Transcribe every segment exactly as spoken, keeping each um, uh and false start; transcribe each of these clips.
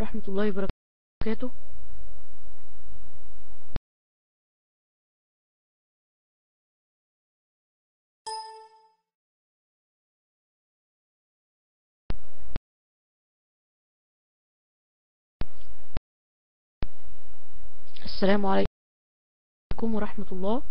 ورحمة الله وبركاته. السلام عليكم ورحمة الله.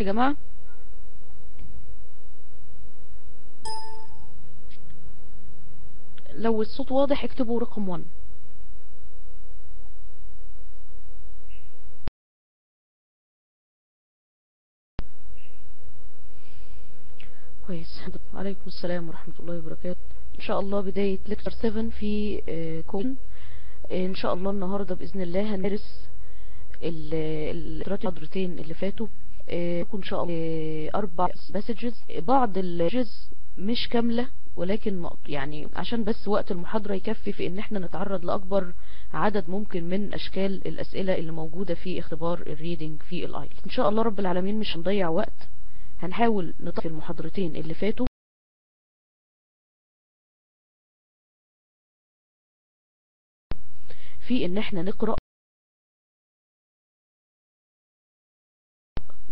يا جماعة لو الصوت واضح اكتبوا رقم واحد. كويس. عليكم السلام ورحمة الله وبركاته. ان شاء الله بداية ليكتشر سبعة في كون. ان شاء الله النهاردة بإذن الله هندرس الحضرتين اللي فاتوا. ان شاء الله اربع باسجز، بعض الجز مش كامله ولكن يعني عشان بس وقت المحاضره يكفي في ان احنا نتعرض لاكبر عدد ممكن من اشكال الاسئله اللي موجوده في اختبار الريدنج في الايلتس. ان شاء الله رب العالمين مش هنضيع وقت، هنحاول نطفي المحاضرتين اللي فاتوا. في ان احنا نقرا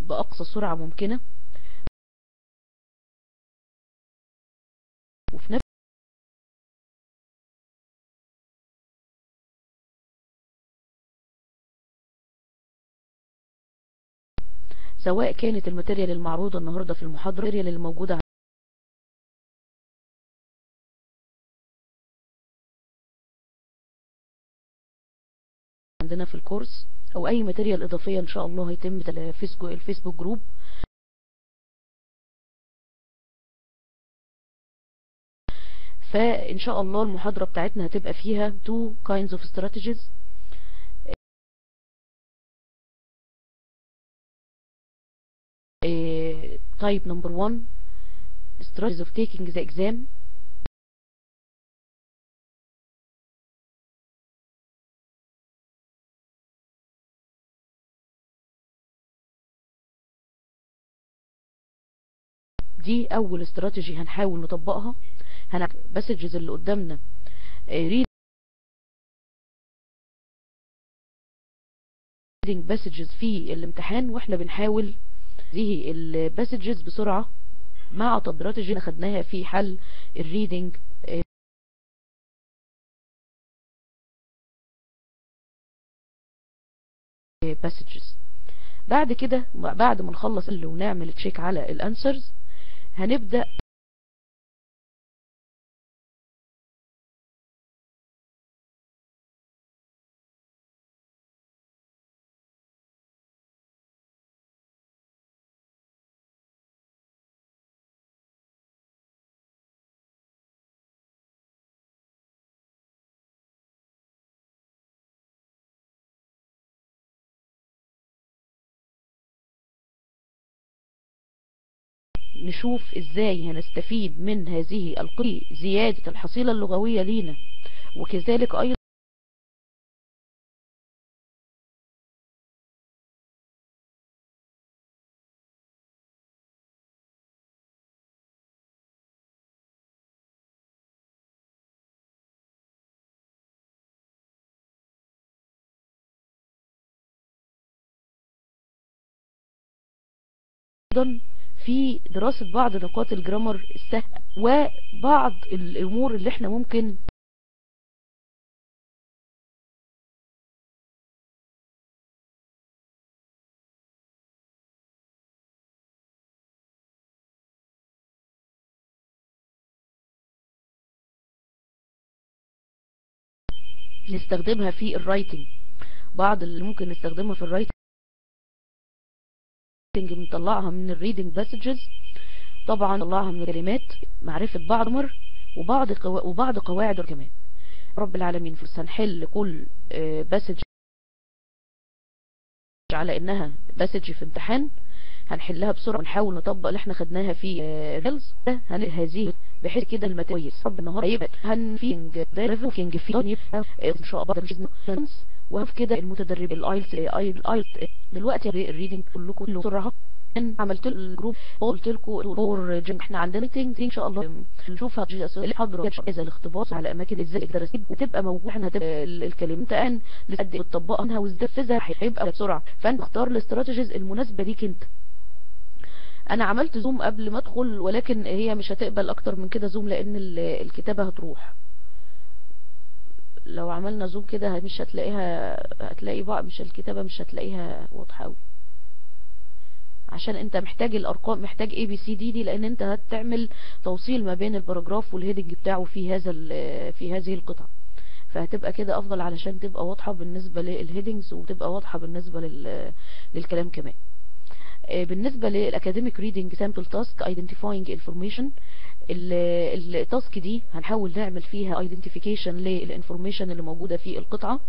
بأقصى سرعة ممكنة، وفي نفس سواء كانت الماتيريال المعروضة النهاردة في المحاضرة الماتيريال الموجودة عندنا في الكورس او اي ماتيريال اضافيه ان شاء الله هيتم الفيسبوك الفيسبوك جروب. فان شاء الله المحاضره بتاعتنا هتبقى فيها two kinds of strategies. type number one strategies of taking the exam. دي اول استراتيجي هنحاول نطبقها. هنعمل باسجز اللي قدامنا ريدنج باسجز في الامتحان، واحنا بنحاول هذه الباسجز بسرعه مع الاستراتيجي اللي خدناها في حل الريدنج باسجز. بعد كده بعد ما نخلص اللي ونعمل تشيك على الانسرز هنبدأ نشوف ازاي هنستفيد من هذه القضية زيادة الحصيلة اللغوية لينا، وكذلك ايضا في دراسة بعض نقاط الجرامر السهل وبعض الامور اللي احنا ممكن نستخدمها في الرايتنج، بعض اللي ممكن نستخدمها في الرايتنج بنطلعها من الريدنج باسجز، طبعا نطلعها من الكلمات، معرفه بعض امر وبعض قوا... وبعض قواعد الكلمات. رب العالمين فرصه هنحل كل باسج على انها باسج في امتحان، هنحلها بسرعه ونحاول نطبق اللي احنا خدناها في ريلز هن... هذه بحيث كده الماتيريال رب النهارده هيبقى هنفينج ده في ان شاء الله وفي كده المتدرب الايلتس الايلتس دلوقتي الريدنج كلكم كله بسرعه. انا عملت الجروب وقلت لكم الورجن احنا عندنا ميتنج ان شاء الله نشوفها الحضره اذا الاختبار على اماكن ازاي تدرس وتبقى موجوده. احنا هتبقى الكلمات ان لتقدم تطبقها وتنفذها هيبقى بسرعه، فانت اختار الاستراتيجيز المناسبه ليك انت. انا عملت زوم قبل ما ادخل ولكن هي مش هتقبل اكتر من كده زوم لان الكتابه هتروح. لو عملنا زوم كده مش هتلاقيها، هتلاقي بقى مش الكتابه مش هتلاقيها واضحه قوي عشان انت محتاج الارقام، محتاج اي بي سي دي دي لان انت هتعمل توصيل ما بين الباراجراف والهيدنج بتاعه في هذا في هذه القطعه، فهتبقى كده افضل علشان تبقى واضحه بالنسبه للهيدنجز وتبقى واضحه بالنسبه للكلام كمان. بالنسبه للاكاديميك ريدنج سامبل تاسك ايدنتيفاينج انفورميشن، التاسك دي هنحاول نعمل فيها ايدنتيفيكيشن للانفورميشن اللي موجوده في القطعه.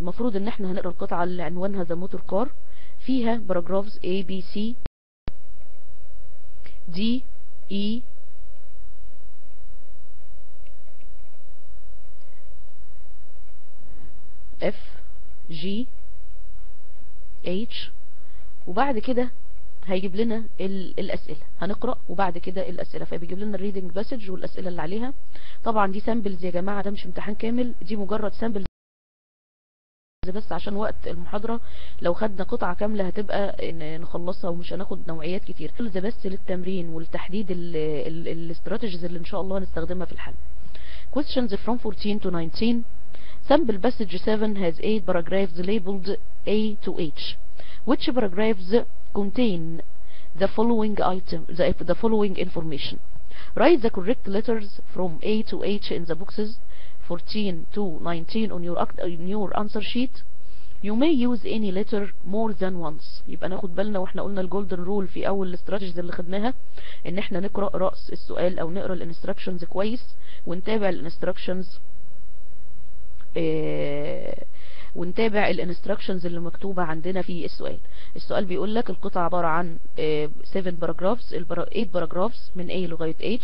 المفروض ان احنا هنقرا القطعه اللي عنوانها ذا موتور كار، فيها باراجرافز A B C D E F G H، وبعد كده هيجيب لنا الاسئله هنقرا وبعد كده الاسئله، فبيجيب لنا الريدنج باسج والاسئله اللي عليها. طبعا دي سامبلز يا جماعه، ده مش امتحان كامل، دي مجرد سامبلز بس عشان وقت المحاضره. لو خدنا قطعه كامله هتبقى نخلصها ومش هناخد نوعيات كتير، ده بس للتمرين ولتحديد الاستراتيجيز اللي ان شاء الله هنستخدمها في الحل. questions from fourteen to nineteen. sample passage seven has eight paragraphs labeled A to H. which paragraphs contain the following item the, the following information. write the correct letters from A to H in the boxes fourteen to nineteen on your on your answer sheet. you may use any letter more than once. يبقى ناخد بالنا، واحنا قلنا الجولدن رول في اول الاستراتيجيز اللي خدناها ان احنا نقرا راس السؤال او نقرا الانستراكشنز كويس ونتابع الانستراكشنز ااا ونتابع الانستراكشنز اللي مكتوبه عندنا في السؤال. السؤال بيقول لك القطعه عباره عن سبعة باراجرافز، ثمانية باراجرافز من A لغايه H.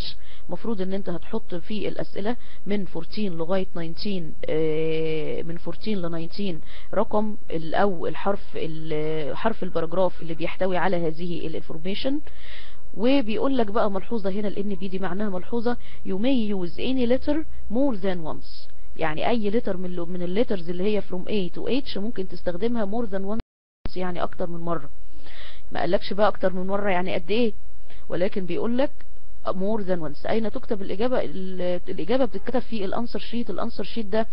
المفروض ان انت هتحط في الاسئله من أربعتاشر لغايه تسعتاشر، من أربعتاشر ل تسعتاشر رقم او الحرف حرف الباراجراف اللي بيحتوي على هذه الانفورميشن. وبيقول لك بقى ملحوظه هنا، الان بي دي معناها ملحوظه، you may use any letter more than once، يعني اي لتر من من الليترز اللي هي from A to H ممكن تستخدمها more than once، يعني اكتر من مره. ما قالكش بقى اكتر من مره يعني قد ايه، ولكن بيقول لك more than once. اين تكتب الاجابه؟ الاجابه بتتكتب في الانسر شيت. الانسر شيت ده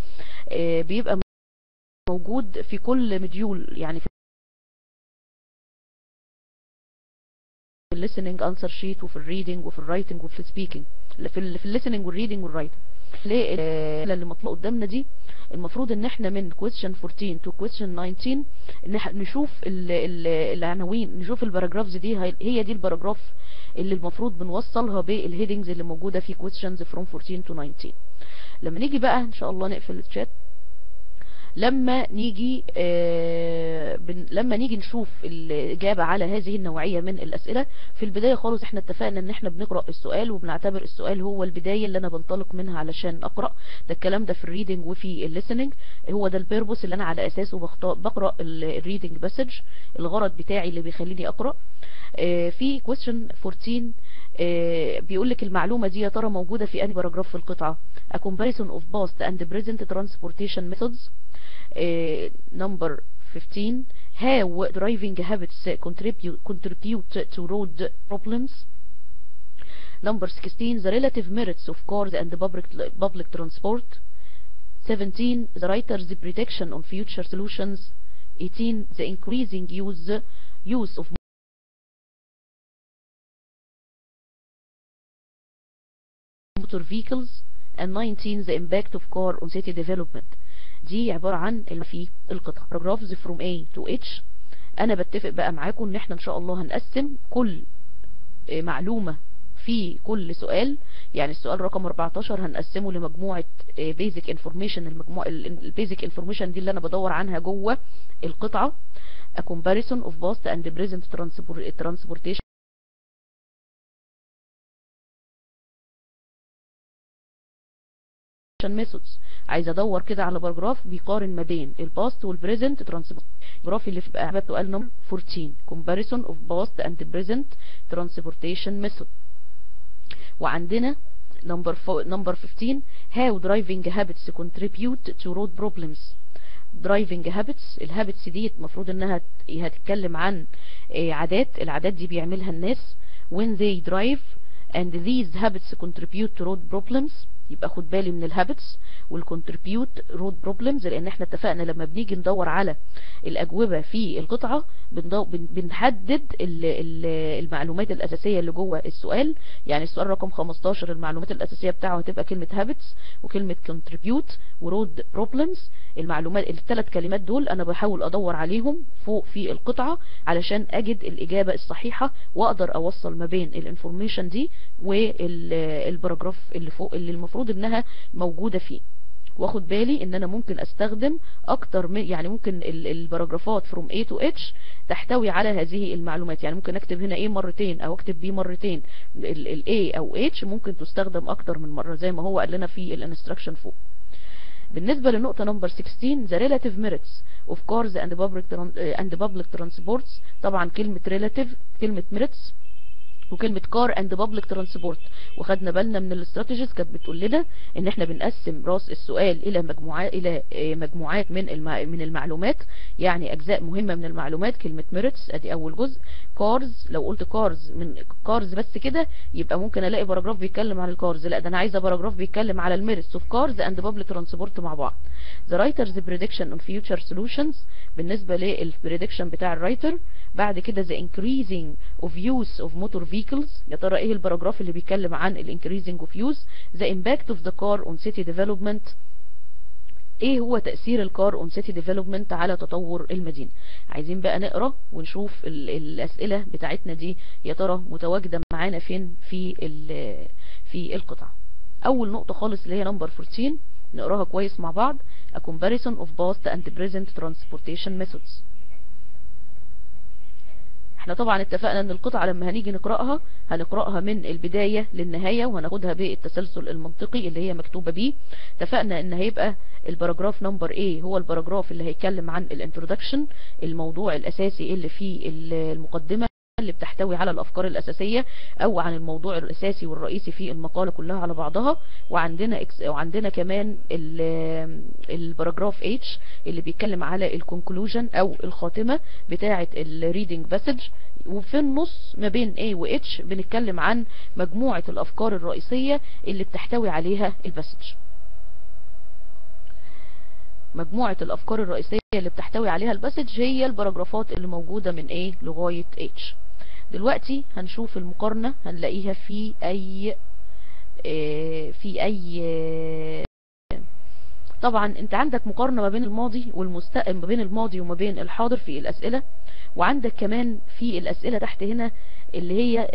بيبقى موجود في كل مديول، يعني في الليسننج انسر شيت وفي الريدنج وفي الرايتنج وفي السبيكنج، في في الليسننج والريدنج والرايتنج. الاسئله اللي مطلوبه قدامنا دي المفروض ان احنا من question fourteen to question nineteen نشوف العناوين، نشوف الباراجرافز دي، هي دي الباراجراف اللي المفروض بنوصلها بالهيدنجز اللي موجوده في questions from fourteen to nineteen. لما نيجي بقى ان شاء الله نقفل الشات، لما نيجي آه بن لما نيجي نشوف الاجابه على هذه النوعيه من الاسئله. في البدايه خالص احنا اتفقنا ان احنا بنقرا السؤال وبنعتبر السؤال هو البدايه اللي انا بنطلق منها علشان اقرا. ده الكلام ده في الريدنج وفي الليسننج، هو ده البيربوس اللي انا على اساسه بقرا الريدنج باسج، الغرض بتاعي اللي بيخليني اقرا. آه في question fourteen آه بيقول لك المعلومه دي يا ترى موجوده في انهي باراجراف في القطعه؟ a comparison of past and present transportation methods. Uh, number fifteen, how driving habits contribute contribute to road problems. Number sixteen, the relative merits of cars and the public public transport. seventeen, the writer's prediction on future solutions. eighteen, the increasing use use of motor vehicles. and nineteen, the impact of car on city development. دي عباره عن اللي في القطعه باراجرافز from A to H. انا بتفق بقى معاكم ان احنا ان شاء الله هنقسم كل معلومه في كل سؤال، يعني السؤال رقم أربعتاشر هنقسمه لمجموعه بيزك انفورميشن، المجموعه البيزك انفورميشن دي اللي انا بدور عنها جوه القطعه، a comparison of past and present transportation communication methods. عايز ادور كده على باراجراف بيقارن ما بين الباست والبريزنت ترانسبورت. الباراجراف اللي بقى عباره سؤال نمبر أربعتاشر comparison of past and present transportation method. وعندنا نمبر نمبر خمستاشر how driving habits contribute to road problems. driving habits الهابتس دي المفروض انها هتتكلم عن عادات، العادات دي بيعملها الناس when they drive and these habits contribute to road problems. يبقى خد بالي من الهابتس والكونتريبيوت رود بروبلمز، لان احنا اتفقنا لما بنيجي ندور على الاجوبه في القطعه بنحدد المعلومات الاساسيه اللي جوه السؤال. يعني السؤال رقم خمستاشر المعلومات الاساسيه بتاعه هتبقى كلمه هابتس وكلمه كونتريبيوت ورود بروبلمز. المعلومات الثلاث كلمات دول انا بحاول ادور عليهم فوق في القطعه علشان اجد الاجابه الصحيحه واقدر اوصل ما بين الانفورميشن دي والباراجراف اللي فوق اللي المفروض انها موجودة فيه. واخد بالي ان انا ممكن استخدم اكتر من، يعني ممكن الباراجرافات from A to H تحتوي على هذه المعلومات. يعني ممكن اكتب هنا A مرتين او اكتب B مرتين. ال A او H ممكن تستخدم اكتر من مرة زي ما هو قال لنا في الانستراكشن فوق. بالنسبة لنقطة نمبر ستاشر the relative merits of cars and public and public transports. طبعا كلمة relative كلمة merits وكلمه كار اند بابليك ترانسبورت، وخدنا بالنا من الاستراتيجيز كانت بتقول لنا ان احنا بنقسم راس السؤال الى مجموعات الى مجموعات من المع... من المعلومات، يعني اجزاء مهمه من المعلومات. كلمه ميرتس ادي اول جزء، كارز لو قلت كارز من كارز بس كده يبقى ممكن الاقي باراجراف بيتكلم عن الكارز، لا ده انا عايزه باراجراف بيتكلم على الميرتس اوف كارز اند بابليك ترانسبورت مع بعض. ذا رايترز بريدكشن اون فيوتشر سولوشنز، بالنسبه للبريدكشن بتاع الرايتر. بعد كده ذا انكريزنج اوف يوز اوف موتور vehicles، يا ترى ايه الباراجراف اللي بيتكلم عن الانكريزنج اوف يوز. ذا امباكت اوف ذا كار اون سيتي ديفلوبمنت، ايه هو تاثير الكار اون سيتي ديفلوبمنت على تطور المدينه. عايزين بقى نقرا ونشوف الاسئله بتاعتنا دي يا ترى متواجده معانا فين في في القطعه. اول نقطه خالص اللي هي نمبر أربعتاشر نقراها كويس مع بعض، a comparison of past and present transportation methods. احنا طبعا اتفقنا ان القطعه لما هنيجي نقراها هنقراها من البدايه للنهايه وهناخدها بالتسلسل المنطقي اللي هي مكتوبه بيه. اتفقنا ان هيبقى الباراجراف نمبر ايه هو الباراجراف اللي هيتكلم عن الانترودكشن، الموضوع الاساسي اللي في المقدمه اللي بتحتوي على الافكار الاساسيه او عن الموضوع الاساسي والرئيسي في المقاله كلها على بعضها. وعندنا وعندنا كمان الباراجراف اتش اللي بيتكلم على الكونكلوجن او الخاتمه بتاعه الريدنج باسج. وفي النص ما بين A و H بنتكلم عن مجموعه الافكار الرئيسيه اللي بتحتوي عليها الباسج. مجموعه الافكار الرئيسيه اللي بتحتوي عليها الباسج هي الباراجرافات اللي موجوده من A لغايه H. دلوقتي هنشوف المقارنة هنلاقيها في أي في أي طبعا انت عندك مقارنة ما بين الماضي والمستقبل، ما بين الماضي وما بين الحاضر في الأسئلة. وعندك كمان في الأسئلة تحت هنا اللي هي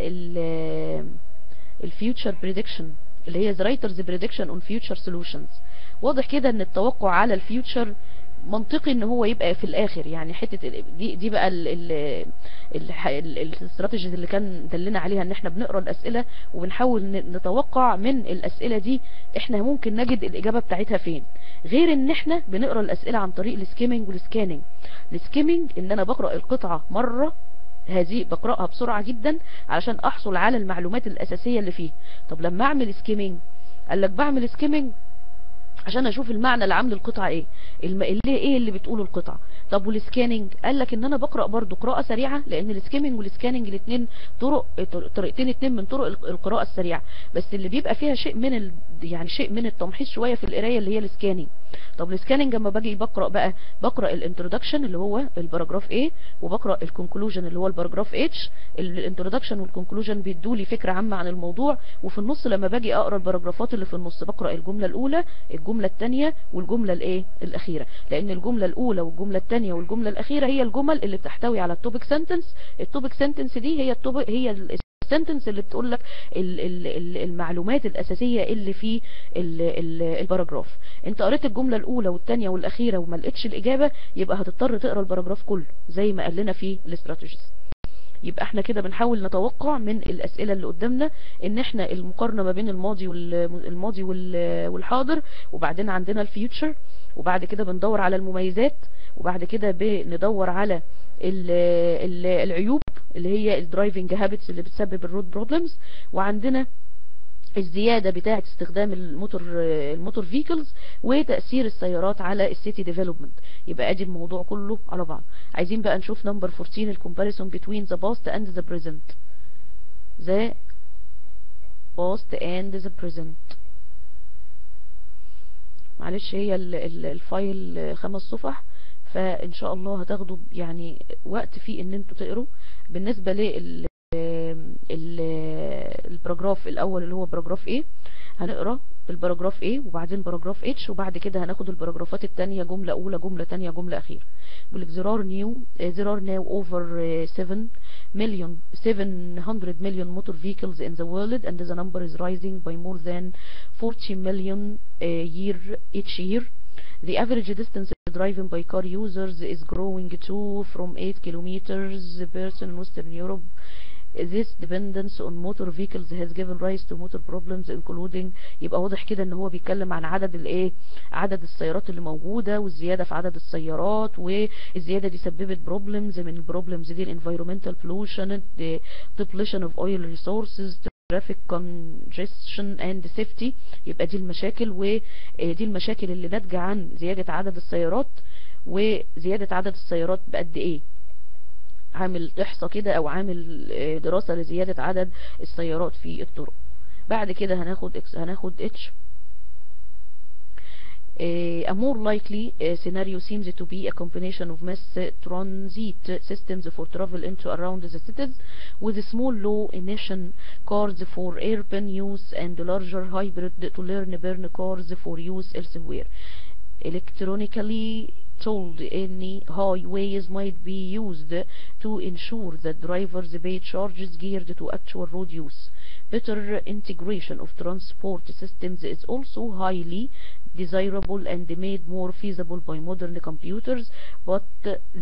الفيوتشر بريدكشن اللي هي the writer's prediction on future solutions. واضح كده ان التوقع على الفيوتشر منطقي ان هو يبقى في الاخر، يعني حته دي دي بقى الاستراتيجيز اللي كان دلنا عليها ان احنا بنقرا الاسئله وبنحاول نتوقع من الاسئله دي احنا ممكن نجد الاجابه بتاعتها فين، غير ان احنا بنقرا الاسئله عن طريق السكيمنج والسكاننج. السكيمنج ان انا بقرا القطعه مره هذه بقراها بسرعه جدا علشان احصل على المعلومات الاساسيه اللي فيها. طب لما اعمل سكيمنج قال لك بعمل سكيمنج عشان اشوف المعنى اللي عامل القطعه ايه، اللي ايه اللي بتقوله القطعه. طب والسكاننج قال لك ان انا بقرا برده قراءه سريعه، لان السكيمنج والسكاننج الاثنين طرق طريقتين اثنين من طرق القراءه السريعه، بس اللي بيبقى فيها شيء من ال... يعني شيء من التمحيص شويه في القرايه اللي هي السكاننج. طب السكاننج لما باجي بقرا بقى بقرا الانترودكشن اللي هو الباراجراف ايه، وبقرا الكونكلوجن اللي هو الباراجراف اتش. الانترودكشن والكونكلوجن بيدوا لي فكره عامه عن الموضوع، وفي النص لما باجي اقرا الباراجرافات اللي في النص بقرا الجمله الاولى الجملة الثانية والجملة الايه الاخيرة، لان الجملة الاولى والجملة الثانية والجملة الاخيرة هي الجمل اللي بتحتوي على التوبيك سنتنس. التوبيك سنتنس دي هي التوبيك هي السنتنس اللي بتقول لك المعلومات الاساسية اللي في الباراجراف. انت قريت الجملة الاولى والثانية والاخيرة وما لقيتش الاجابة يبقى هتضطر تقرا الباراجراف كله زي ما قال لنا في الاستراتيجيز. يبقى احنا كده بنحاول نتوقع من الاسئله اللي قدامنا ان احنا المقارنه ما بين الماضي والماضي والحاضر، وبعدين عندنا الفيوتشر، وبعد كده بندور على المميزات، وبعد كده بندور على العيوب اللي هي الدرايفنج هابتس اللي بتسبب الرود بروبلمز، وعندنا الزياده بتاعه استخدام الموتور الموتور فيكلز وتاثير السيارات على السيتي ديفلوبمنت. يبقى ادي الموضوع كله على بعض. عايزين بقى نشوف نمبر أربعتاشر، الكومباريسون بتوين ذا باست اند ذا بريزنت. ذا باست اند ذا بريزنت، معلش هي الفايل خمس صفح، فان شاء الله هتاخدوا يعني وقت فيه ان انتوا تقروا. بالنسبه لل الباراجراف الاول اللي هو باراجراف ايه، هنقرا الباراجراف ايه وبعدين باراجراف اتش، وبعد كده هناخد الباراجرافات الثانيه جمله اولى جمله ثانيه جمله اخيره. بيقول لك زرار نيو زرار ناو اوفر سبعة مليون سبعمية مليون موتور فيكلز ان ذا وورلد اند ذا نمبر از رايزنج باي مور ذان forty million year each year. The average distance driven by car users is growing to from eight kilometers per in Western Europe. This dependence on motor vehicles has given rise to motor problems including. يبقى واضح كده ان هو بيتكلم عن عدد الايه، عدد السيارات اللي موجوده، والزياده في عدد السيارات، والزياده دي سببت بروبلمز. من البروبلمز دي الانفايرمنتال بولوشن، ديبليشن اوف اويل ريسورسز، traffic congestion and safety. يبقى دي المشاكل، ودي المشاكل اللي ناتجه عن زياده عدد السيارات. وزياده عدد السيارات بقد ايه؟ عامل احصاء كده او عامل دراسه لزياده عدد السيارات في الطرق. بعد كده هناخد X هناخد اتش. A more likely scenario seems to be a combination of mass transit systems for travel into around the cities with small low emission cars for urban use and larger hybrid to learn burn cars for use elsewhere. Electronically told any highways might be used to ensure that drivers pay charges geared to actual road use. Better integration of transport systems is also highly desirable and made more feasible by modern computers, but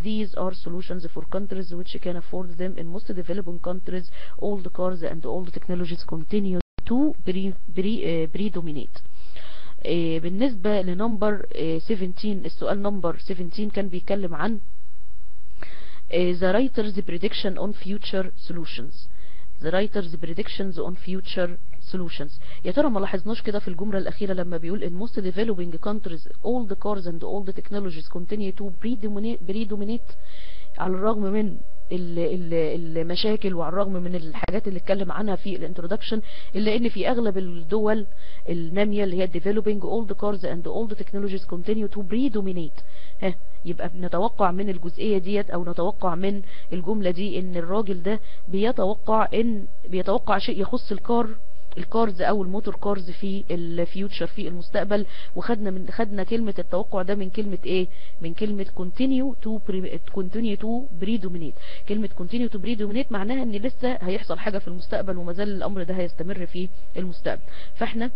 these are solutions for countries which can afford them. In most developing countries, old cars and old technologies continue to predominate. بالنسبة لنمبر سبعتاشر، السؤال نمبر سبعتاشر كان بيتكلم عن the writer's prediction on future solutions. the writer's predictions on future solutions. يا ترى ما لاحظناش كده في الجمله الاخيره لما بيقول in most developing countries all the cars and all the technologies continue to predominate، على الرغم من المشاكل وعلى الرغم من الحاجات اللي اتكلم عنها في الانترودكشن، الا ان في اغلب الدول الناميه اللي هي developing all the cars and all the technologies continue to predominate. ها يبقى نتوقع من الجزئيه ديت او نتوقع من الجمله دي ان الراجل ده بيتوقع ان بيتوقع شيء يخص الكار الكارز او الموتور كارز في الفيوتشر في المستقبل. وخدنا من خدنا كلمه التوقع ده من كلمه ايه، من كلمه كونتينيو تو كونتينيو تو بريدومينيت. كلمه كونتينيو تو بريدومينيت معناها ان لسه هيحصل حاجه في المستقبل، وما زال الامر ده هيستمر في المستقبل. فاحنا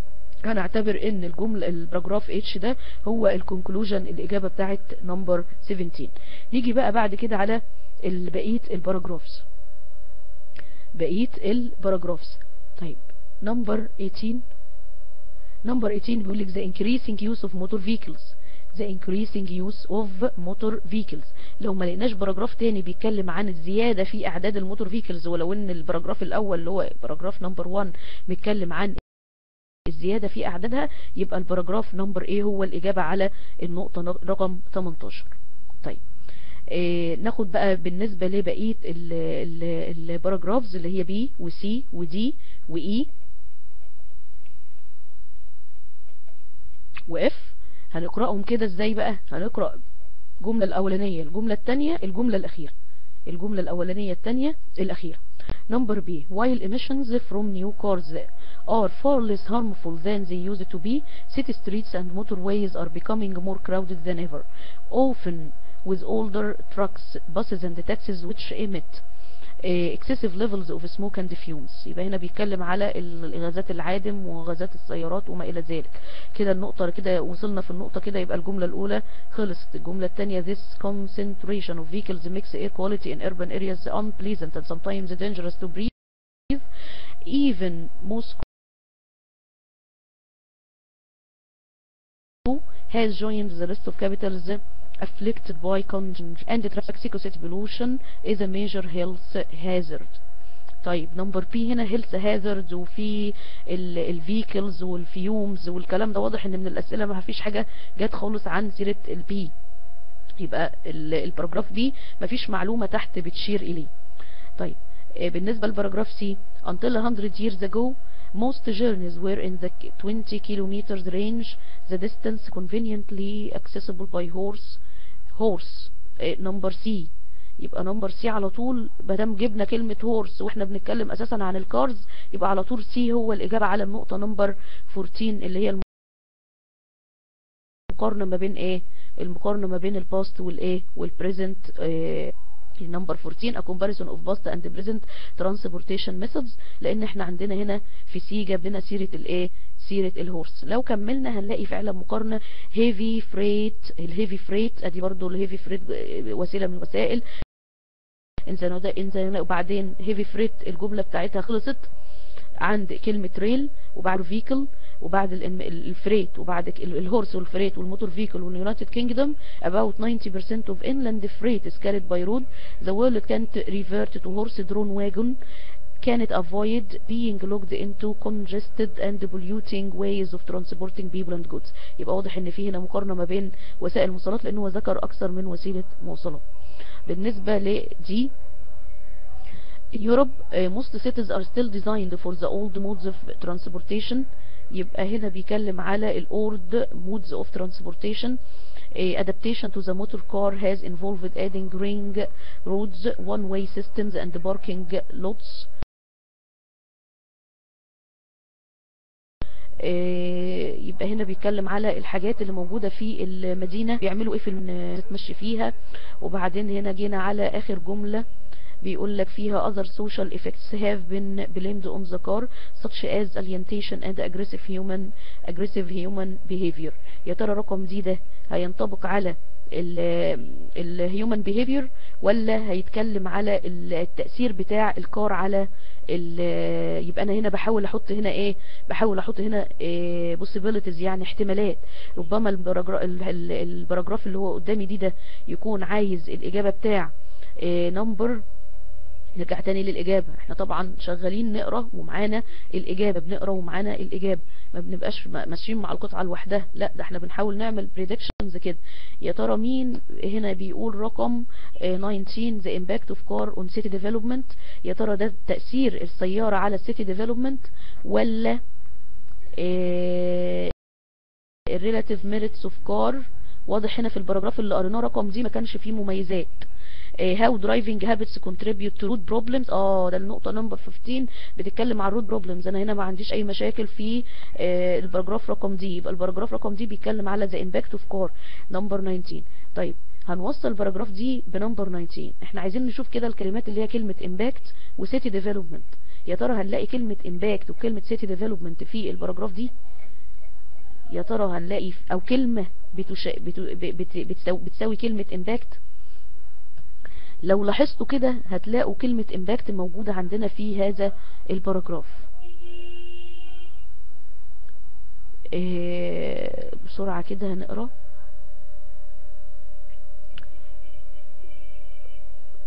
هنعتبر ان الجمله الباراجراف اتش ده هو الكونكلوجن، الاجابه بتاعت نمبر سبعتاشر. نيجي بقى بعد كده على بقيه الباراجرافز بقيه الباراجرافز طيب number eighteen number eighteen بيقول لك the increasing use of motor vehicles the increasing use of motor vehicles. لو ما لقيناش باراجراف تاني بيتكلم عن الزياده في اعداد الموتور فيكلز، ولو ان الباراجراف الاول اللي هو باراجراف نمبر واحد بيتكلم عن الزياده في اعدادها، يبقى الباراجراف نمبر ايه هو الاجابه على النقطه رقم تمنتاشر. طيب إيه ناخد بقى بالنسبه لبقيه الباراجرافز اللي هي بي وسي ودي واي واف، هنقراهم كده ازاي بقى؟ هنقرا الجمله الاولانيه الجمله الثانيه الجمله الاخيره الجمله الاولانيه الثانيه الاخيره. نمبر بي while emissions from new cars are far less harmful than they used to be, city streets and motorways are becoming more crowded than ever, often with older trucks, buses and taxis which emit excessive levels of smoke and fumes. يبقى هنا بيتكلم على الغازات العادم وغازات السيارات وما الى ذلك. كده النقطه كده وصلنا في النقطه كده، يبقى الجمله الاولى خلصت. الجمله الثانيه this concentration of vehicles makes air quality in urban areas unpleasant and sometimes dangerous to breathe. Even Moscow has joined the list of capitals afflicted by congestion and toxic pollution is a major health hazard. طيب نمبر بي هنا health hazards وفي ال vehicles والفيومز والكلام ده، واضح ان من الاسئله ما فيش حاجه جت خالص عن سيره البي. يبقى الباراجراف بي ما فيش معلومه تحت بتشير اليه. طيب بالنسبه للباراجراف سي until one hundred years ago most journeys were in the twenty kilometers range, the distance conveniently accessible by horse. horse number C. يبقى number C على طول ما دام جبنا كلمة horse واحنا بنتكلم اساسا عن الكارز، يبقى على طول C هو الاجابة على النقطة number fourteen اللي هي المقارنة ما بين ايه؟ المقارنة ما بين الباست والايه؟ والبريزنت. اه نمبر fourteen a comparison of past and present transportation methods، لان احنا عندنا هنا في سي جاب لنا سيره الايه؟ سيره الهورس. لو كملنا هنلاقي فعلا مقارنه هيفي فريت، الهيفي فريت ادي برده الهيفي فريت وسيله من الوسائل انسان ده انسان، وبعدين هيفي فريت الجمله بتاعتها خلصت عند كلمه ريل وبعد فيكل وبعد الفريت وبعد الهورس والفريت والموتور فيكل واليونايتد كينجدوم. about ninety percent of inland freight is carried by road. the world can't revert to horse drawn wagon can't avoid being locked into congested and polluting ways of transporting people and goods. يبقى واضح ان في هنا مقارنه ما بين وسائل المواصلات لانه ذكر اكثر من وسيله مواصلات. بالنسبه لدي In Europe, uh, most cities are still designed for the old modes of transportation. يبقى هنا بيتكلم على ال old modes of transportation. Uh, adaptation to the motor car has involved adding ring roads, one-way systems, and parking lots. يبقى هنا بيتكلم على الحاجات اللي موجوده في المدينه بيعملوا ايه في اللي تتمشي فيها. وبعدين هنا جينا على اخر جمله بيقول لك فيها other social effects have been blamed on the car such as alienation and aggressive human aggressive human behavior. يا ترى رقم دي ده هينطبق على الهيومن بيهيفير ولا هيتكلم على التأثير بتاع الكار على ال يبقى انا هنا بحاول احط هنا ايه بحاول احط هنا إيه possibilities يعني احتمالات. ربما الباراجراف اللي هو قدامي دي ده يكون عايز الاجابه بتاع إيه نمبر. نرجع تاني للاجابه، احنا طبعا شغالين نقرا ومعانا الاجابه، بنقرا ومعانا الاجابه، ما بنبقاش ماشيين مع القطعه لوحدها، لا ده احنا بنحاول نعمل بريدكشنز كده. يا ترى مين هنا بيقول رقم nineteen the impact of car on city development؟ يا ترى ده تاثير السياره على السيتي ديفلوبمنت ولا ال relative merits of car؟ واضح هنا في الباراجراف اللي قريناه رقم دي ما كانش فيه مميزات. هاو درايفنج هابتس كونتريبيوت تو رود بروبلمز. اه ده النقطه نمبر fifteen بتتكلم عن رود بروبلمز. انا هنا ما عنديش اي مشاكل في آه الباراجراف رقم دي. يبقى الباراجراف رقم دي بيتكلم على ذا امباكت اوف كار نمبر nineteen. طيب هنوصل الباراجراف دي بنمبر nineteen. احنا عايزين نشوف كده الكلمات اللي هي كلمه امباكت وسيتي ديفلوبمنت. يا ترى هنلاقي كلمه امباكت وكلمه سيتي ديفلوبمنت في الباراجراف دي؟ يا ترى هنلاقي او كلمه بتش... بتساوي بت... بتسو... بتسو... كلمه امباكت؟ لو لاحظتوا كده هتلاقوا كلمة امباكت موجودة عندنا في هذا الباراجراف. إيه بسرعة كده هنقرأ.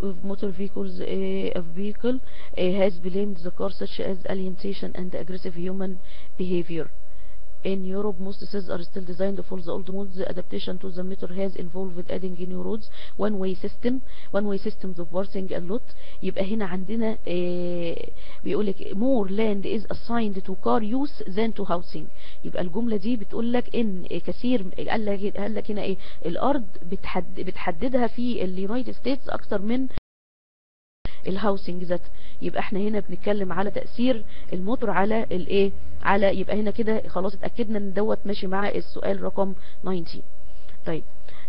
motor vehicles a vehicle has blamed the car such as alienation and aggressive human behavior. In Europe, most cities are still designed for the old modes. Adaptation to the meter has involved adding new roads, one-way system, one-way systems of parking a lot. يبقى هنا عندنا بيقولك more land is assigned to car use than to housing. يبقى الجملة دي بتقولك إن كثير قال لك هنا إيه الأرض بتحد بتحددها في اليونايتد ستيتس أكثر من الهاوسنج ذات. يبقى احنا هنا بنتكلم على تاثير الموتور على الايه على. يبقى هنا كده خلاص اتاكدنا ان دوت ماشي مع السؤال رقم nineteen. طيب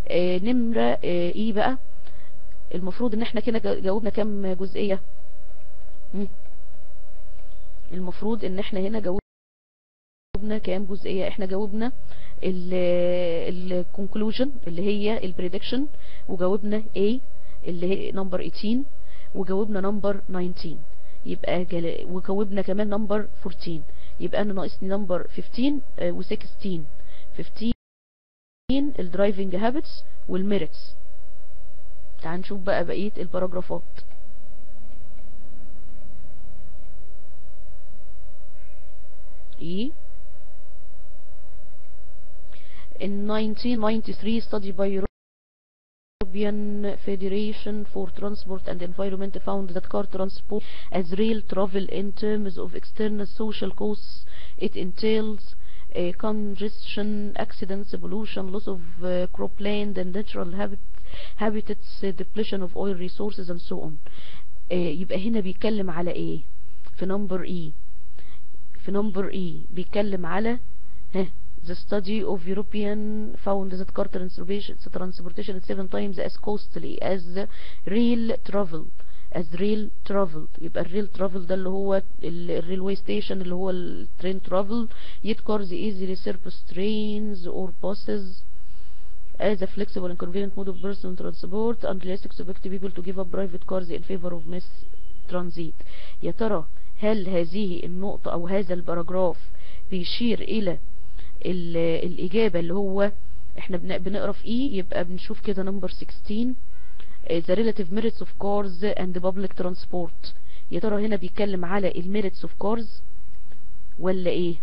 اه نمره اه ايه بقى المفروض ان احنا كده جاوبنا كام جزئيه؟ المفروض ان احنا هنا جاوبنا كام جزئيه؟ احنا جاوبنا الكونكلوجن اللي هي البريدكشن، وجاوبنا A اللي هي نمبر تمنتاشر، وجاوبنا نمبر تسعتاشر، يبقى جل... وجاوبنا كمان نمبر اربعتاشر، يبقى انا ناقصني نمبر خمستاشر و ستاشر. خمستاشر الدرايفنج هابتس والميرتس. تعال نشوف بقى بقيه الباراجرافات. ايه in nineteen ninety-three study by European Federation for Transport and Environment found that car transport as rail travel in terms of external social costs. It entails uh, congestion, accidents, pollution, loss of uh, cropland and natural habit habitats, uh, depletion of oil resources and so on. uh, يبقى هنا بيتكلم على ايه؟ في نمبر اي في نمبر اي بيتكلم على ها The study of European found that car transportation is seven times as costly as rail travel. As rail travel. يبقى الريل travel ده اللي هو الريلوي ستيشن اللي هو الترين travel. Yet cars easily surpass trains or buses as a flexible and convenient mode of personal transport unless expect people to give up private cars in favor of mass transit. يا ترى هل هذه النقطة أو هذا الباراجراف بيشير إلى الإجابة اللي هو احنا بنقرا في ايه؟ يبقى بنشوف كده نمبر ستاشر the relative merits of cars and public transport. يا ترى هنا بيتكلم على الميرتس اوف كارز ولا ايه؟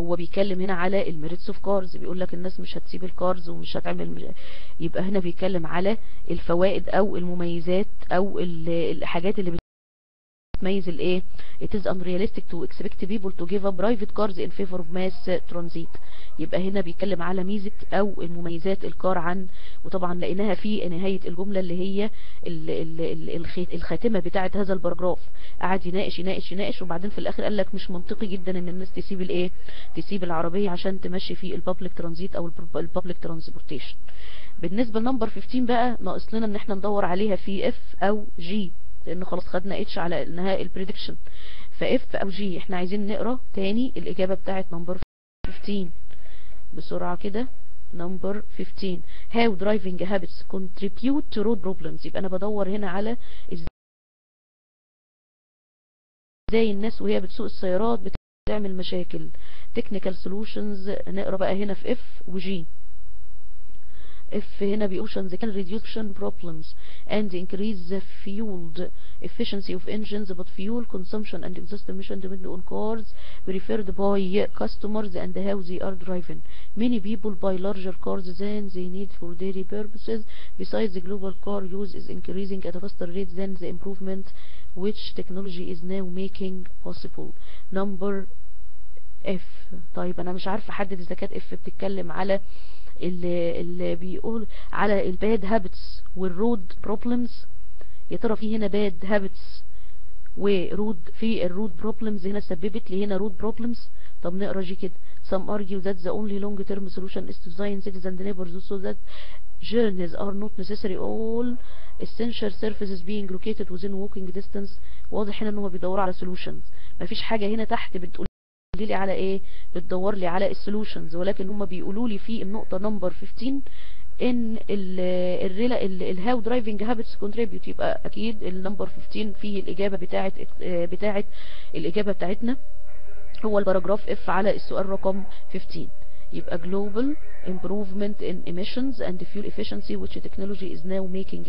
هو بيتكلم هنا على الميرتس اوف كارز، بيقول لك الناس مش هتسيب الكارز ومش هتعمل مش... يبقى هنا بيتكلم على الفوائد او المميزات او الحاجات اللي تميز الايه؟ It is unrealistic to expect people to give up private cars in favor of mass transit. يبقى هنا بيتكلم على ميزة او المميزات الكار عن، وطبعا لقيناها في نهاية الجملة اللي هي ال ال الخاتمة بتاعة هذا الباراجراف. قعد يناقش يناقش يناقش وبعدين في الاخر قال لك مش منطقي جدا ان الناس تسيب الايه؟ تسيب العربية عشان تمشي في البابليك ترانزيت او البابليك ترانسبورتيشن. بالنسبة لنمبر خمستاشر بقى ناقص لنا ان احنا ندور عليها في اف او جي، لان خلاص خدنا اتش على انها البريدكشن. فاف او جي احنا عايزين نقرا تاني الاجابه بتاعه نمبر خمستاشر بسرعه كده. نمبر خمستاشر هاو درايفنج هابتس كونتريبيوت تو رود بروبلمز. يبقى انا بدور هنا على ازاي الناس وهي بتسوق السيارات بتعمل مشاكل. تكنيكال سولوشنز نقرا بقى هنا في اف وجي. If هنا بأوشنز can reduction problems and increase the fuel efficiency of engines, but fuel consumption and exhaust emission depend on cars preferred by customers and how they are driven. Many people buy larger cars than they need for daily purposes. Besides, the global car use is increasing at a faster rate than the improvement which technology is now making possible. Number F. طيب أنا مش عارفة أحدد إذا كانت F بتتكلم على اللي, اللي بيقول على الباد هابتس والرود بروبلمز. يا ترى في هنا باد هابتس ورود في الرود بروبلمز هنا سببت لي هنا رود بروبلمز. طب نقرا جي كده. Some argue that the only long term solution is to design cities and neighborhoods so that journeys are not necessary, all essential services being located within walking distance. واضح هنا ان هو بيدور على solutions. مفيش حاجه هنا تحت بتقول لي على ايه، بتدور لي على السولوشنز، ولكن هم بيقولوا لي في النقطه نمبر خمستاشر ان الريلا الهاو درايفنج هابتس كونتريبيوت. يبقى اكيد النمبر خمستاشر فيه الاجابه بتاعه بتاعه الاجابه بتاعتنا هو الباراجراف اف على السؤال رقم خمستاشر. يبقى global improvement in emissions and fuel efficiency which technology is now making a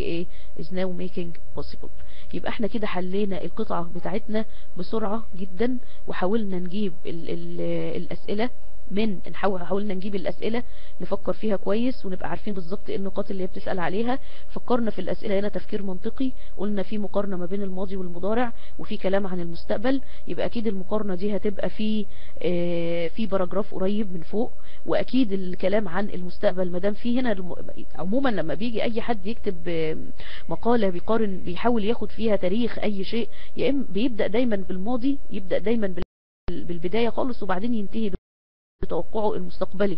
is now making possible. يبقى احنا كده حلينا القطعة بتاعتنا بسرعة جدا، وحاولنا نجيب ال ال الأسئلة من حاولنا نجيب الأسئلة نفكر فيها كويس ونبقى عارفين بالظبط ايه النقاط اللي هي بتسأل عليها. فكرنا في الأسئلة هنا تفكير منطقي، قلنا في مقارنة ما بين الماضي والمضارع وفي كلام عن المستقبل. يبقى أكيد المقارنة دي هتبقى في آه في باراجراف قريب من فوق، وأكيد الكلام عن المستقبل ما دام في هنا الم... عموما لما بيجي أي حد يكتب مقالة بيقارن بيحاول ياخد فيها تاريخ أي شيء، يا إما بيبدأ دايما بالماضي، يبدأ دايما بال... بالبداية خالص، وبعدين ينتهي توقعه المستقبلي.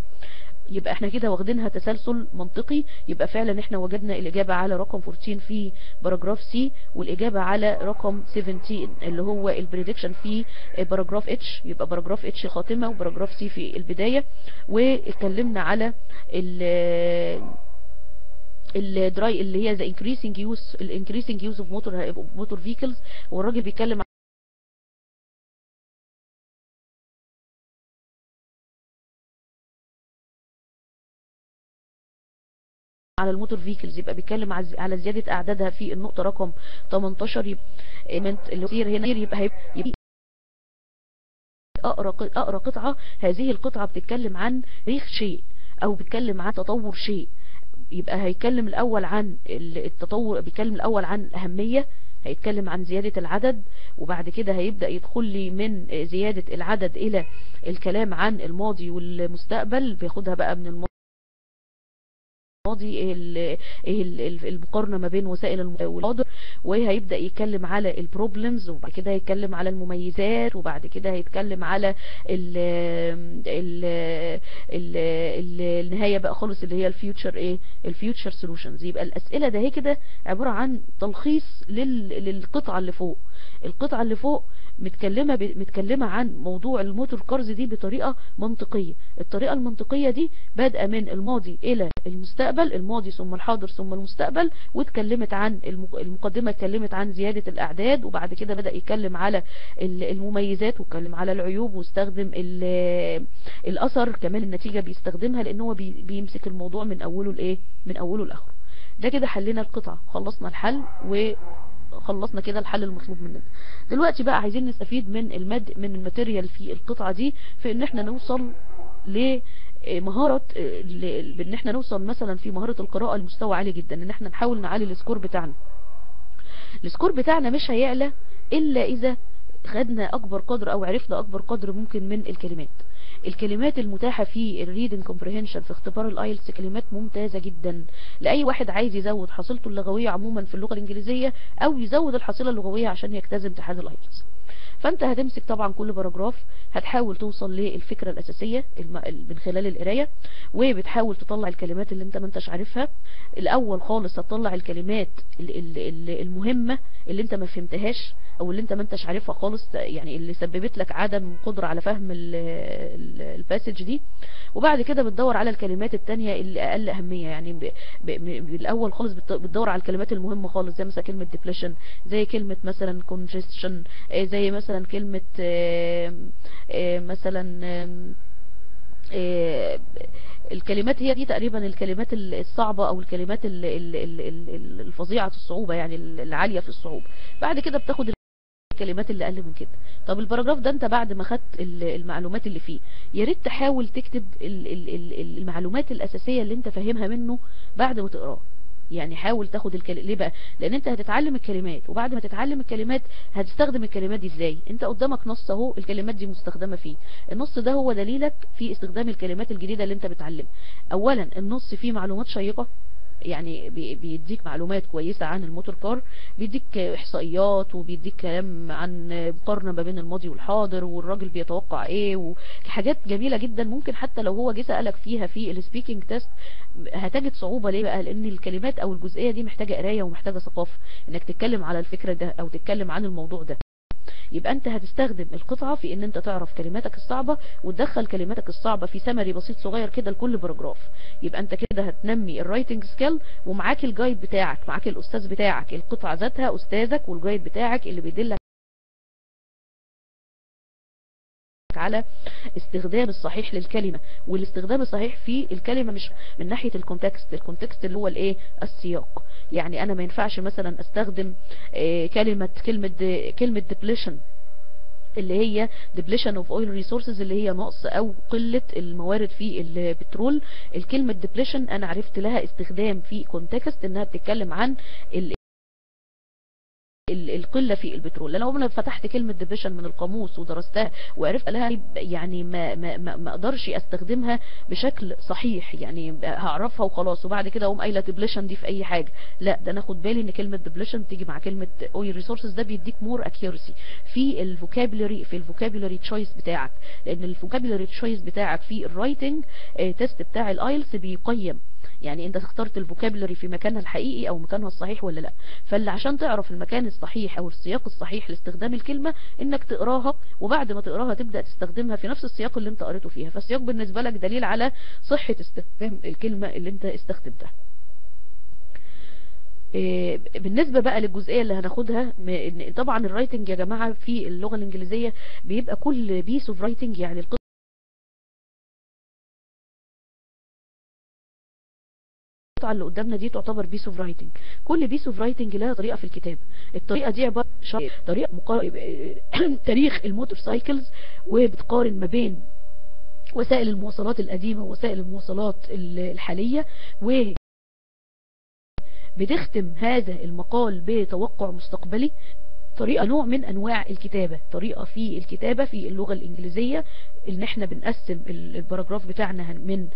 يبقى احنا كده واخدينها تسلسل منطقي. يبقى فعلا احنا وجدنا الاجابه على رقم أربعتاشر في باراجراف سي، والاجابه على رقم سبعتاشر اللي هو البريدكشن في باراجراف اتش. يبقى باراجراف اتش خاتمه وباراجراف سي في البدايه. واتكلمنا على ال الدراي اللي هي ذا انكريسنج يوز الانكريسنج يوز اوف موتور موتور فيكلز، والراجل بيتكلم على الموتور فيكلز. يبقى بيتكلم على زياده اعدادها في النقطه رقم تمنتاشر. يبقى اللي هيصير هنا يبقى هيبقى اقرا قطعه، هذه القطعه بتتكلم عن ريخ شيء او بتتكلم عن تطور شيء. يبقى هيتكلم الاول عن التطور، بيتكلم الاول عن اهميه، هيتكلم عن زياده العدد، وبعد كده هيبدا يدخل لي من زياده العدد الى الكلام عن الماضي والمستقبل. بياخدها بقى من الماضي المقارنه ما بين وسائل والحاضر، وهيبدا يتكلم على البروبلمز، وبعد كده هيتكلم على المميزات، وبعد كده هيتكلم على ال ال ال ال النهايه بقى خالص اللي هي الفيوتشر ايه الفيوتشر سولوشنز. يبقى الاسئله ده هي كده عباره عن تلخيص للقطعه اللي فوق. القطعه اللي فوق متكلمه متكلمه عن موضوع الموتور كارز دي بطريقه منطقيه. الطريقه المنطقيه دي بادئه من الماضي الى المستقبل، الماضي ثم الحاضر ثم المستقبل، واتكلمت عن المقدمه اتكلمت عن زياده الاعداد، وبعد كده بدا يتكلم على المميزات واتكلم على العيوب، واستخدم الاثر كمان النتيجه بيستخدمها لان هو بيمسك الموضوع من اوله لايه من اوله لاخره. ده كده حلينا القطعه، خلصنا الحل و خلصنا كده الحل المطلوب مننا. دلوقتي بقى عايزين نستفيد من المد من الماتيريال في القطعه دي في ان احنا نوصل ل مهاره ان احنا نوصل مثلا في مهاره القراءه لمستوى عالي جدا، ان احنا نحاول نعلي السكور بتاعنا. السكور بتاعنا مش هيعلى الا اذا خدنا اكبر قدر او عرفنا اكبر قدر ممكن من الكلمات. الكلمات المتاحه في الريدنج كومبريهنشن في اختبار الايلتس كلمات ممتازه جدا لاي واحد عايز يزود حصيلته اللغويه عموما في اللغه الانجليزيه، او يزود الحصيله اللغويه عشان يجتاز امتحان الايلتس. فانت هتمسك طبعا كل باراجراف هتحاول توصل للفكره الاساسيه من خلال القرايه، وبتحاول تطلع الكلمات اللي انت ما انتش عارفها. الاول خالص هتطلع الكلمات المهمه اللي انت ما فهمتهاش او اللي انت ما انتش عارفها خالص، يعني اللي سببت لك عدم قدره على فهم الباسج دي. وبعد كده بتدور على الكلمات الثانيه اللي اقل اهميه، يعني ب... ب... بالاول خالص بتدور على الكلمات المهمه خالص، زي مثلا كلمه ديبليشن، زي كلمه مثلا كونجستشن، زي مثلا مثلا كلمة آآ آآ مثلا آآ آآ الكلمات هي دي تقريبا الكلمات الصعبة او الكلمات الفظيعة الصعوبة، يعني العالية في الصعوبة. بعد كده بتاخد الكلمات اللي اقل من كده. طب الباراجراف ده انت بعد ما خدت المعلومات اللي فيه، يا ريت تحاول تكتب المعلومات الاساسية اللي انت فاهمها منه بعد ما تقراه. يعني حاول تاخد الكلمات ليه بقى؟ لان انت هتتعلم الكلمات، وبعد ما تتعلم الكلمات هتستخدم الكلمات دي ازاي؟ انت قدامك نص اهو، الكلمات دي مستخدمه فيه، النص ده هو دليلك في استخدام الكلمات الجديده اللي انت بتعلمها. اولا النص فيه معلومات شيقه، يعني بيديك معلومات كويسه عن الموتور كار، بيديك احصائيات وبيديك كلام عن مقارنه ما بين الماضي والحاضر، والراجل بيتوقع ايه، وحاجات جميله جدا. ممكن حتى لو هو جه سالك فيها في السبيكنج تيست هتجد صعوبه. ليه بقى؟ لان الكلمات او الجزئيه دي محتاجه قرايه ومحتاجه ثقافه انك تتكلم على الفكره ده او تتكلم عن الموضوع ده. يبقى انت هتستخدم القطعه في ان انت تعرف كلماتك الصعبه، وتدخل كلماتك الصعبه في سمري بسيط صغير كده لكل باراجراف. يبقى انت كده هتنمي الرايتنج سكيل، ومعاك الجايد بتاعك، معاك الاستاذ بتاعك، القطعه ذاتها استاذك والجايد بتاعك اللي بيدلك على استخدام الصحيح للكلمه. والاستخدام الصحيح في الكلمه مش من ناحيه الكونتكست، الكونتكست اللي هو الايه السياق. يعني انا ما ينفعش مثلا استخدم كلمه كلمه كلمه ديبليشن اللي هي depletion of oil resources اللي هي نقص او قله الموارد في البترول. الكلمه depletion انا عرفت لها استخدام في كونتكست انها بتتكلم عن ال القله في البترول. لو انا فتحت كلمه ديبيشن من القاموس ودرستها وعرفت لها يعني ما ما ما اقدرش استخدمها بشكل صحيح، يعني هعرفها وخلاص وبعد كده اقوم قايله ديبليشن دي في اي حاجه. لا، ده انا اخد بالي ان كلمه ديبليشن تيجي مع كلمه اويل ريسورسز، ده بيديك مور اكيورسي في الفوكابيلري في الفوكابيلري تشويس بتاعك، لان الفوكابيلري تشويس بتاعك في الرايتنج تيست بتاع الايلتس بيقيم يعني انت اخترت الفوكابيلري في مكانها الحقيقي او مكانها الصحيح ولا لا. فاللي عشان تعرف المكان الصحيح او السياق الصحيح لاستخدام الكلمه انك تقراها، وبعد ما تقراها تبدا تستخدمها في نفس السياق اللي انت قريته فيها، فالسياق بالنسبه لك دليل على صحه استخدام الكلمه اللي انت استخدمتها. بالنسبه بقى للجزئيه اللي هناخدها، طبعا الرايتنج يا جماعه في اللغه الانجليزيه بيبقى كل بيس اوف رايتنج يعني القطعة اللي قدامنا دي تعتبر بيس اوف رايتنج. كل بيس اوف رايتنج لها طريقه في الكتابه، الطريقه دي عباره عن طريقه مقارنه تاريخ الموتور سايكلز، وبتقارن ما بين وسائل المواصلات القديمه ووسائل المواصلات الحاليه، و بتختم هذا المقال بتوقع مستقبلي. طريقه نوع من انواع الكتابه، طريقه في الكتابه في اللغه الانجليزيه ان احنا بنقسم الباراجراف بتاعنا من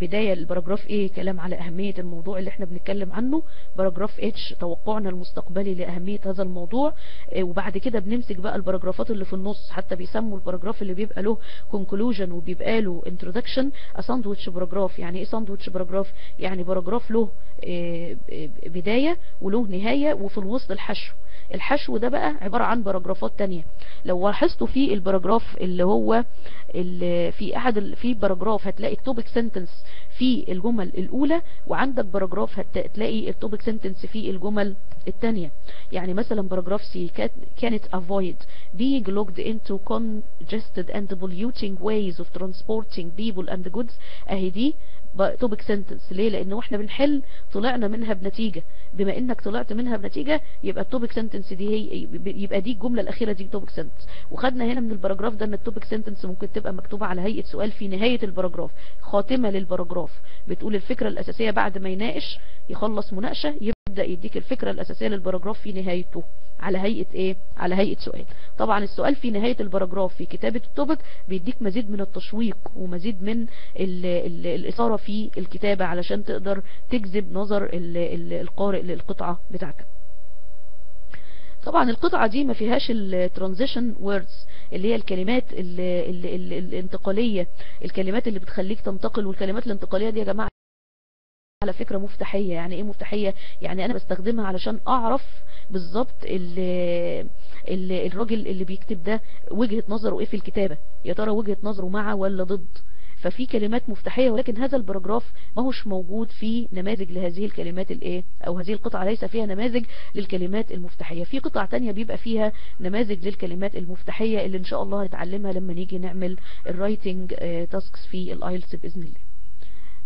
بدايه الباراجراف ايه كلام على اهميه الموضوع اللي احنا بنتكلم عنه، باراجراف اتش توقعنا المستقبلي لاهميه هذا الموضوع، وبعد كده بنمسك بقى الباراجرافات اللي في النص، حتى بيسموا الباراجراف اللي بيبقى له كونكلوجن وبيبقى له انترودكشن ساندويتش باراجراف. يعني ايه ساندويتش باراجراف؟ يعني باراجراف له بدايه وله نهايه وفي الوسط الحشو. الحشو ده بقى عباره عن باراجرافات تانية. لو لاحظتوا في الباراجراف اللي هو اللي في احد في باراجراف هتلاقي التوبيك سنتنس في الجمل الاولى، وعندك باراجراف هتلاقي التوبيك سنتنس في الجمل الثانيه. يعني مثلا باراجراف سي كانت افويد being locked into congested and polluting ways of transporting people and goods، اهي دي توبيك سنتنس. ليه؟ لانه احنا بنحل طلعنا منها بنتيجه، بما انك طلعت منها بنتيجه يبقى التوبيك سنتنس دي هي يبقى دي الجمله الاخيره دي توبيك سنتنس. وخدنا هنا من الباراجراف ده ان التوبيك سنتنس ممكن تبقى مكتوبه على هيئه سؤال في نهايه الباراجراف، خاتمه للباراجراف، بتقول الفكره الاساسيه بعد ما يناقش يخلص مناقشه يبدا يديك الفكره الاساسيه للباراجراف في نهايته على هيئه ايه؟ على هيئه سؤال. طبعا السؤال في نهايه الباراجراف في كتابه التوبيك بيديك مزيد من التشويق ومزيد من الاثاره في الكتابه علشان تقدر تجذب نظر القارئ للقطعه بتاعتك. طبعا القطعه دي ما فيهاش الترانزيشن ووردز اللي هي الكلمات ال ال ال الانتقاليه، الكلمات اللي بتخليك تنتقل. والكلمات الانتقاليه دي يا جماعه على فكره مفتاحيه. يعني ايه مفتاحيه؟ يعني انا بستخدمها علشان اعرف بالظبط الراجل اللي بيكتب ده وجهه نظره ايه في الكتابه، يا ترى وجهه نظره مع ولا ضد. ففي كلمات مفتاحيه، ولكن هذا الباراجراف ما هوش موجود فيه نماذج لهذه الكلمات الايه او هذه القطعه ليس فيها نماذج للكلمات المفتاحيه. في قطع تانية بيبقى فيها نماذج للكلمات المفتاحيه اللي ان شاء الله هنتعلمها لما نيجي نعمل الرايتنج تاسكس في الايلتس باذن الله.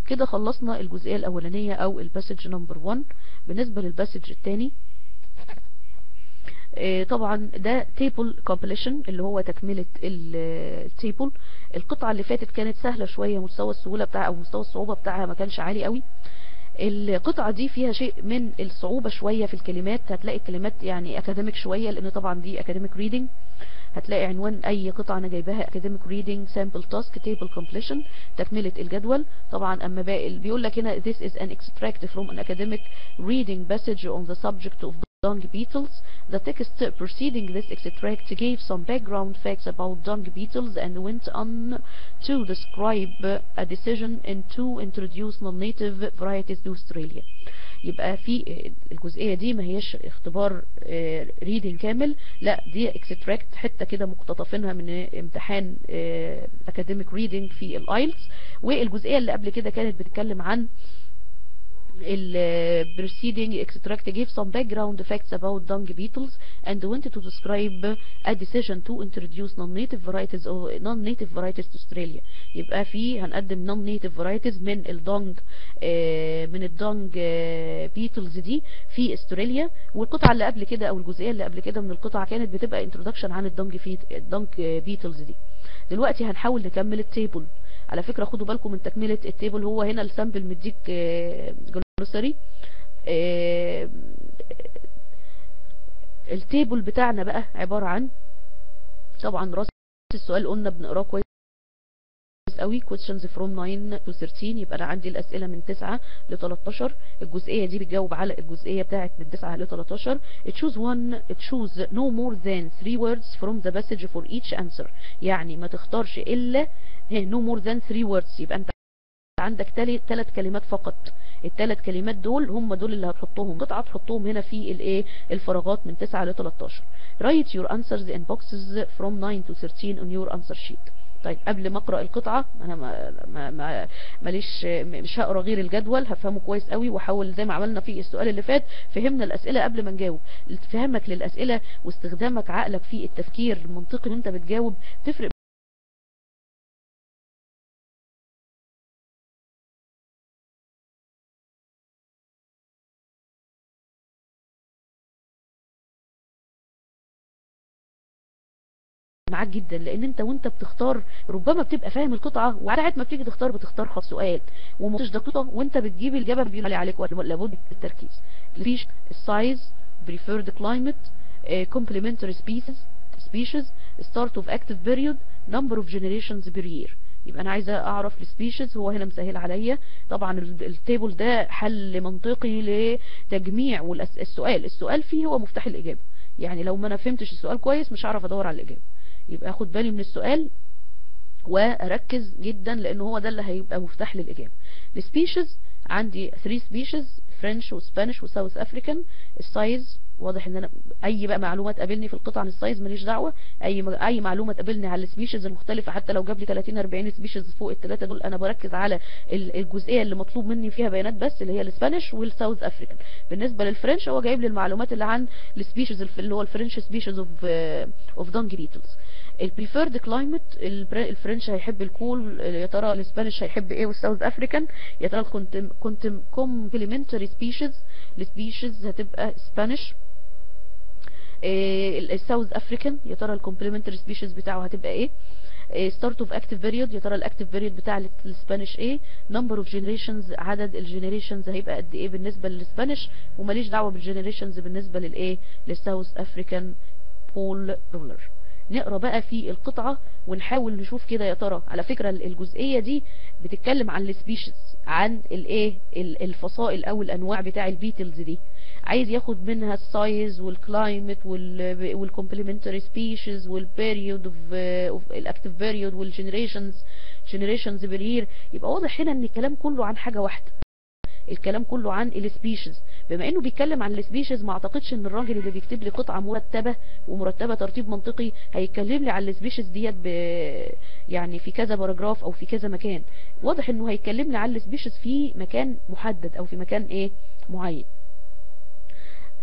كده خلصنا الجزئيه الاولانيه او الباسج نمبر واحد. بالنسبه للباسج الثاني طبعا ده تيبل كومبليشن اللي هو تكمله التيبل. القطعه اللي فاتت كانت سهله شويه، مستوى السهوله بتاعها او مستوى الصعوبه بتاعها ما كانش عالي قوي. القطعه دي فيها شيء من الصعوبه شويه في الكلمات، هتلاقي الكلمات يعني اكاديميك شويه لان طبعا دي اكاديميك ريدنج. هتلاقي عنوان اي قطعه انا جايباها اكاديميك ريدنج سامبل تاسك تيبل كومبليشن تكمله الجدول. طبعا اما باقي بيقول لك هنا this is an extract from an academic reading passage on the subject of dung beetles. The text preceding this extract gave some background facts about dung beetles and went on to describe a decision and to introduce non-native varieties to Australia. يبقى في الجزئيه دي ما هيش اختبار ريدنج كامل، لا دي اكستراكت حته كده مقتطفينها من امتحان اكاديميك ريدنج في الايلتس. والجزئيه اللي قبل كده كانت بتتكلم عن ال preceding extract gave some background facts about dung beetles and wanted to describe a decision to introduce non-native varieties or non-native varieties to Australia. يبقى في هنقدم non-native varieties من الدونج من الدونج بيتلز دي في استراليا. والقطعه اللي قبل كده او الجزئيه اللي قبل كده من القطعه كانت بتبقى introduction عن الدونج الدونج بيتلز دي. دلوقتي هنحاول نكمل التيبل. على فكره خدوا بالكم من تكمله التيبل، هو هنا السامبل مديك جلوسري التيبل بتاعنا بقى عبارة عن طبعا راس السؤال قلنا بنقراه كويس قوي questions from nine to thirteen. يبقى انا عندي الاسئله من تسعة ل تلتاشر، الجزئيه دي بتجاوب على الجزئيه بتاعه من تسعة ل تلتاشر. choose one choose no more than three words from the passage for each answer، يعني ما تختارش الا no more than three words. يبقى انت عندك ثلاث كلمات فقط، الثلاث كلمات دول هم دول اللي هتحطهم قطعه، تحطهم هنا في الايه الفراغات من تسعة ل تلتاشر. write your answers in boxes from nine to thirteen on your answer sheet. طيب قبل ما اقرا القطعه انا ما ما, ما ماليش مش هقرا غير الجدول، هفهمه كويس قوي واحاول زي ما عملنا في السؤال اللي فات فهمنا الاسئله قبل ما نجاوب. فهمك للاسئله واستخدامك عقلك في التفكير المنطقي وانت بتجاوب تفرق معاك جدا، لان انت وانت بتختار ربما بتبقى فاهم القطعه وساعه ما بتيجي تختار بتختار خط سؤال ومش دقيقه وانت بتجيب الاجابه بينالي عليك، لابد من التركيز. مفيش السايز preferred climate complementary species species start of active period number of generations per year. يبقى انا عايزه اعرف السبيشيز، هو هنا مسهل عليا طبعا التيبل ده حل منطقي لتجميع والسؤال السؤال فيه هو مفتاح الاجابه، يعني لو ما انا فهمتش السؤال كويس مش هعرف ادور على الاجابه. يبقى اخد بالي من السؤال واركز جدا لان هو ده اللي هيبقى مفتاح للاجابه. السبيشيز عندي ثلاث سبيشيز فرنش واسبانيش وساوث افريكان. السايز واضح ان انا اي بقى معلومات تقابلني في القطعه عن السايز ماليش دعوه، اي اي معلومه تقابلني على السبيشيز المختلفه حتى لو جاب لي تلاتين اربعين سبيشيز فوق الثلاثه دول انا بركز على الجزئيه اللي مطلوب مني فيها بيانات بس اللي هي الاسبانيش والساوث افريكان. بالنسبه للفرنش هو جايب لي المعلومات اللي عن السبيشيز اللي هو الفرنش سبيشيز اوف اوف دانج بيتلز. البريفيرد كلايمت الفرنش هيحب الكول، يا ترى الاسبانيش هيحب ايه والساوث افريكان، يا ترى كنت كنت كومبليمنتري سبيشيز السبيشيز هتبقى اسبانيش. الساوث افريكان يا ترى الكومبليمنتري سبيشيز بتاعه هتبقى ايه. ستارت اوف اكتيف بيريود يا ترى الاكتيف بيريود بتاع الاسبانيش ايه. نمبر اوف جنريشنز عدد الجنريشنز هيبقى قد ايه بالنسبه للاسبانيش، وماليش دعوه بالجنريشنز بالنسبه للايه للساوث افريكان بول رولر. نقرا بقى في القطعه ونحاول نشوف كده يا ترى. على فكره الجزئيه دي بتتكلم عن السبيشيز عن الايه الفصائل او الانواع بتاع البيتلز دي، عايز ياخد منها السايز والكلايمت والكومبليمنتري سبيشيز والبيريود اوف الاكتيف بيريود والجنريشنز جنريشنز بير. يبقى واضح هنا ان الكلام كله عن حاجه واحده، الكلام كله عن السبيشيز. بما انه بيتكلم عن السبيشيز ما اعتقدش ان الراجل اللي بيكتب لي قطعه مرتبه ومرتبه ترتيب منطقي هيتكلم لي عن السبيشيز ديت ب... يعني في كذا باراجراف او في كذا مكان، واضح انه هيتكلم لي عن السبيشيز في مكان محدد او في مكان ايه معين.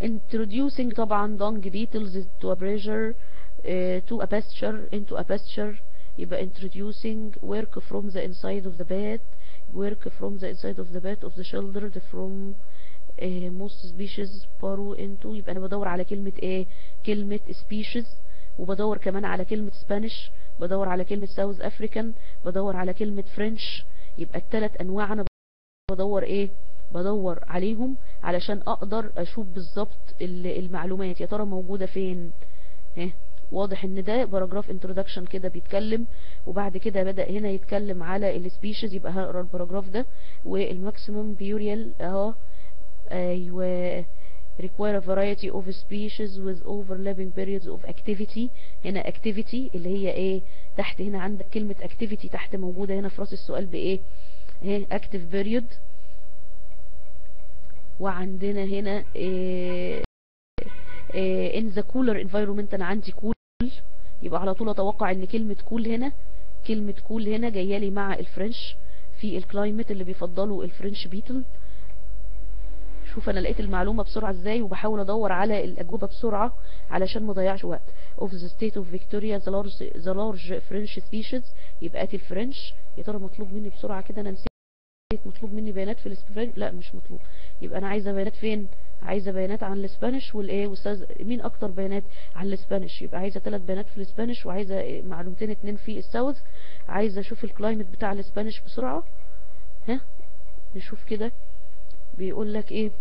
introducing طبعا dung beetles to a pressure uh, to a pasture into a pasture. يبقى introducing work from the inside of the bed work from the inside of the bed of the children from uh, most species burrow into. يبقى انا بدور على كلمه ايه كلمه species، وبدور كمان على كلمه spanish، بدور على كلمه south african، بدور على كلمه french. يبقى الثلاث انواع انا بدور ايه بدور عليهم علشان اقدر اشوف بالظبط المعلومات يا ترى موجوده فين. ها واضح ان ده باراجراف انترودكشن كده بيتكلم، وبعد كده بدا هنا يتكلم على السبيشيز. يبقى هقرا الباراجراف ده والماكسيموم بيوريال اهو. ايوه require a variety of species with overlapping periods of activity. هنا activity اللي هي ايه تحت، هنا عندك كلمه activity تحت موجوده هنا في راس السؤال بايه اهي active period، وعندنا هنا ايه in the cooler environment. انا عندي cool، يبقى على طول اتوقع ان كلمه cool هنا كلمه cool هنا جايه لي مع الفرنش في الكلايمت اللي بيفضلوا الفرنش بيتل. شوف انا لقيت المعلومه بسرعه ازاي وبحاول ادور على الاجوبه بسرعه علشان ما اضيعش وقت. of the state of Victoria the large the large French species. يبقى الفرنش يا ترى مطلوب مني بسرعه كده انا نسيت مطلوب مني بيانات في الاسبانيش، لا مش مطلوب. يبقى انا عايزه بيانات فين عايزه بيانات عن الاسبانيش والايه واستاذ مين اكتر بيانات عن الاسبانيش. يبقى عايزه ثلاث بيانات في الاسبانيش وعايزه معلومتين اتنين في الساوث. عايزه اشوف الكلايمت بتاع الاسبانيش بسرعه. ها نشوف كده بيقول لك ايه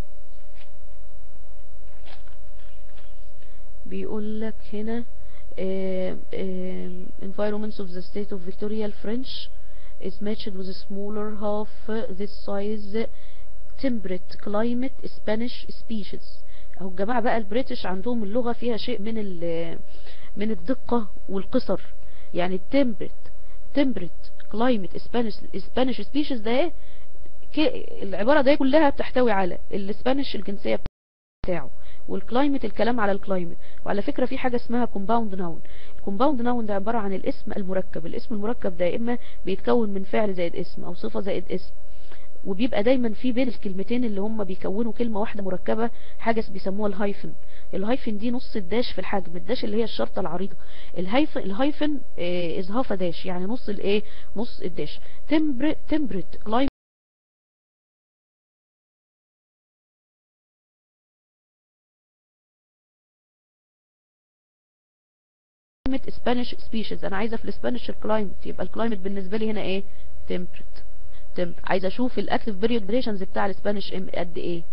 بيقول لك هنا environments of the state of Victoria French is matched with a smaller half this size temperate climate Spanish species. اهو الجماعه بقى البريتش عندهم اللغه فيها شيء من من الدقه والقصر. يعني temperate temperate climate Spanish Spanish species ده العباره دي كلها بتحتوي على الاسبانيش الجنسيه بتاعه، والكلايمت الكلام على الكلايمت. وعلى فكره في حاجه اسمها كومباوند ناون. الكومباوند ناون ده عباره عن الاسم المركب. الاسم المركب ده يا اما بيتكون من فعل زائد اسم او صفه زائد اسم، وبيبقى دايما في بين الكلمتين اللي هم بيكونوا كلمه واحده مركبه حاجه بيسموها الهايفن. الهايفن دي نص الداش في الحجم، الداش اللي هي الشرطه العريضه. الهايفن الهايفن اه اضافه داش، يعني نص الايه، نص الداش. تمبريت تمبريت كلايمت اسبانيش سبيشيز. انا عايزه في الاسبانيش الكلايمت، يبقى الكلايمت بالنسبه لي هنا ايه؟ تمبرت. تمب عايزه اشوف الاكتيف بيريود بريشنز بتاع الاسبانيش قد ايه؟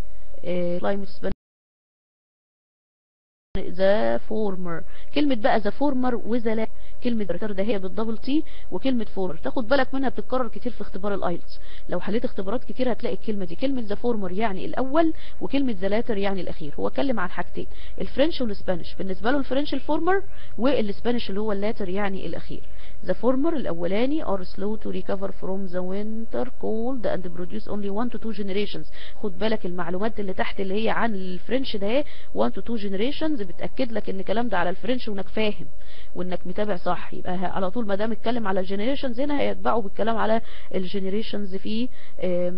كلايمت اسبانيش ذا فورمر. كلمه بقى ذا فورمر وذا، كلمه ريتر ده هي بالدبل تي، وكلمه فورمر تاخد بالك منها بتتكرر كتير في اختبار الايلتس. لو حليت اختبارات كتير هتلاقي الكلمه دي، كلمه ذا فورمر يعني الاول، وكلمه ذا لاتر يعني الاخير. هو اتكلم عن حاجتين، الفرنش والاسبانيش. بالنسبه له الفرنش الفورمر، والاسبانيش اللي هو اللاتر يعني الاخير. ذا فورمر الاولاني ار سلو تو ريكفر فروم ذا وينتر كولد اند بروديوس اونلي واحد تو اتنين جينيريشنز. خد بالك المعلومات اللي تحت اللي هي عن الفرنش ده واحد تو اتنين جينيريشنز بتاكد لك ان الكلام ده على الفرنش وانك فاهم وانك متابع صح. يبقى على طول ما دام اتكلم على الجينيريشنز هنا هيتبعوا بالكلام على الجينيريشنز في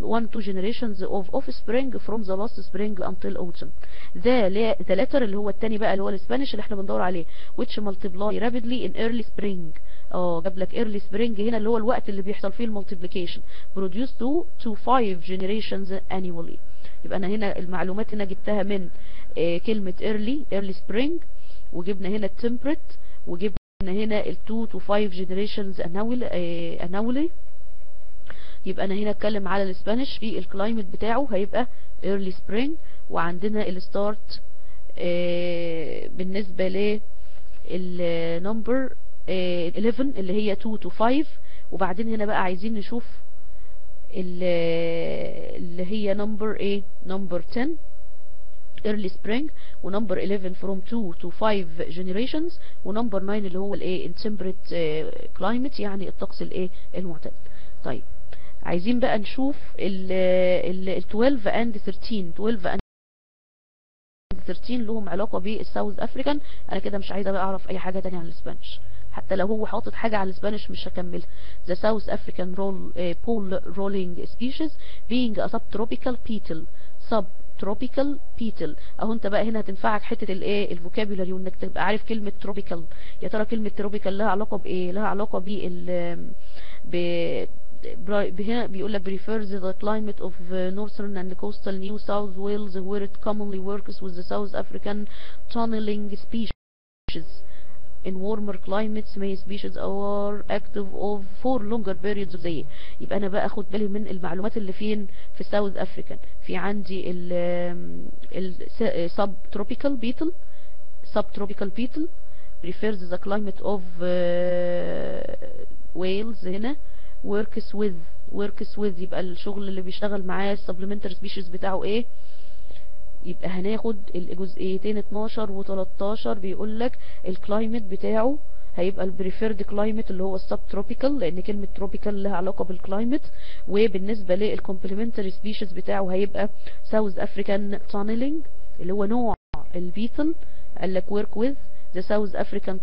واحد تو جينيريشنز اوف اوف سبرينج فروم ذا لاست سبرينج انتل اوتم. ذا ذا لاتر اللي هو الثاني بقى اللي هو الاسبانيش اللي احنا بندور عليه، which multiply rapidly in early spring. اه جاب لك early spring هنا اللي هو الوقت اللي بيحصل فيه الملتبليكيشن. produce two to five generations annually. يبقى انا هنا المعلومات هنا جبتها من كلمه early early spring، وجبنا هنا temperate، وجبنا هنا ال two to five generations annually. يبقى انا هنا اتكلم على الاسبانيش في الكلايمت بتاعه هيبقى early spring. وعندنا الستارت بالنسبه ل النمبر eleven اللي هي two to five. وبعدين هنا بقى عايزين نشوف اللي هي نمبر ايه، نمبر ten early spring، ونمبر eleven from two to five generations، ونمبر nine اللي هو الايه temperate climate يعني الطقس الايه المعتدل. طيب عايزين بقى نشوف ال twelve and thirteen. twelve and thirteen لهم علاقه بالساوث افريكان. انا كده مش عايزه بقى اعرف اي حاجه تانية عن الاسبانيش، حتى لو هو حاطط حاجه على الاسبانيش مش هكملها. The South African roll, uh, pole rolling species being a subtropical beetle. subtropical beetle. اهو انت بقى هنا هتنفعك حته الايه الفوكابيولاري، وانك تبقى عارف كلمه tropical. يا ترى كلمه tropical لها علاقه بايه؟ لها علاقه بال هنا بيقول لك refers to the climate of northern and coastal New South Wales where it commonly works with the South African tunneling species. In warmer climates many species are active of for longer periods of the year. يبقى انا بقى اخد بالي من المعلومات اللي فين في ساوث افريكان. في عندي ال ال sub tropical beetle. sub tropical beetle refers to the climate of Wales هنا works with works with. يبقى الشغل اللي بيشتغل معاه السبلمنتري سبيشيز بتاعه ايه. يبقى هناخد الجزئيتين اتناشر و13. بيقول لك الكلايمت بتاعه هيبقى البريفيرد كلايمت اللي هو السب تروبيكال، لان كلمه تروبيكال لها علاقه بالكلايمت. وبالنسبه للكومبلمنتري سبيشيز بتاعه هيبقى ساوث افريكان تانيلينج اللي هو نوع البيتل. قال لك ورك ويز ذا ساوث افريكان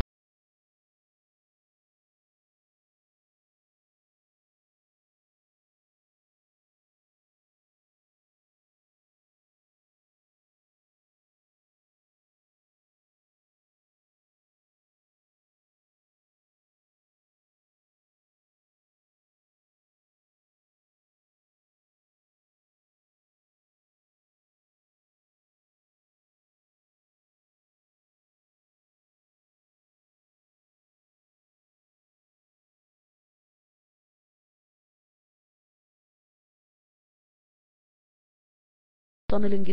تانيلينج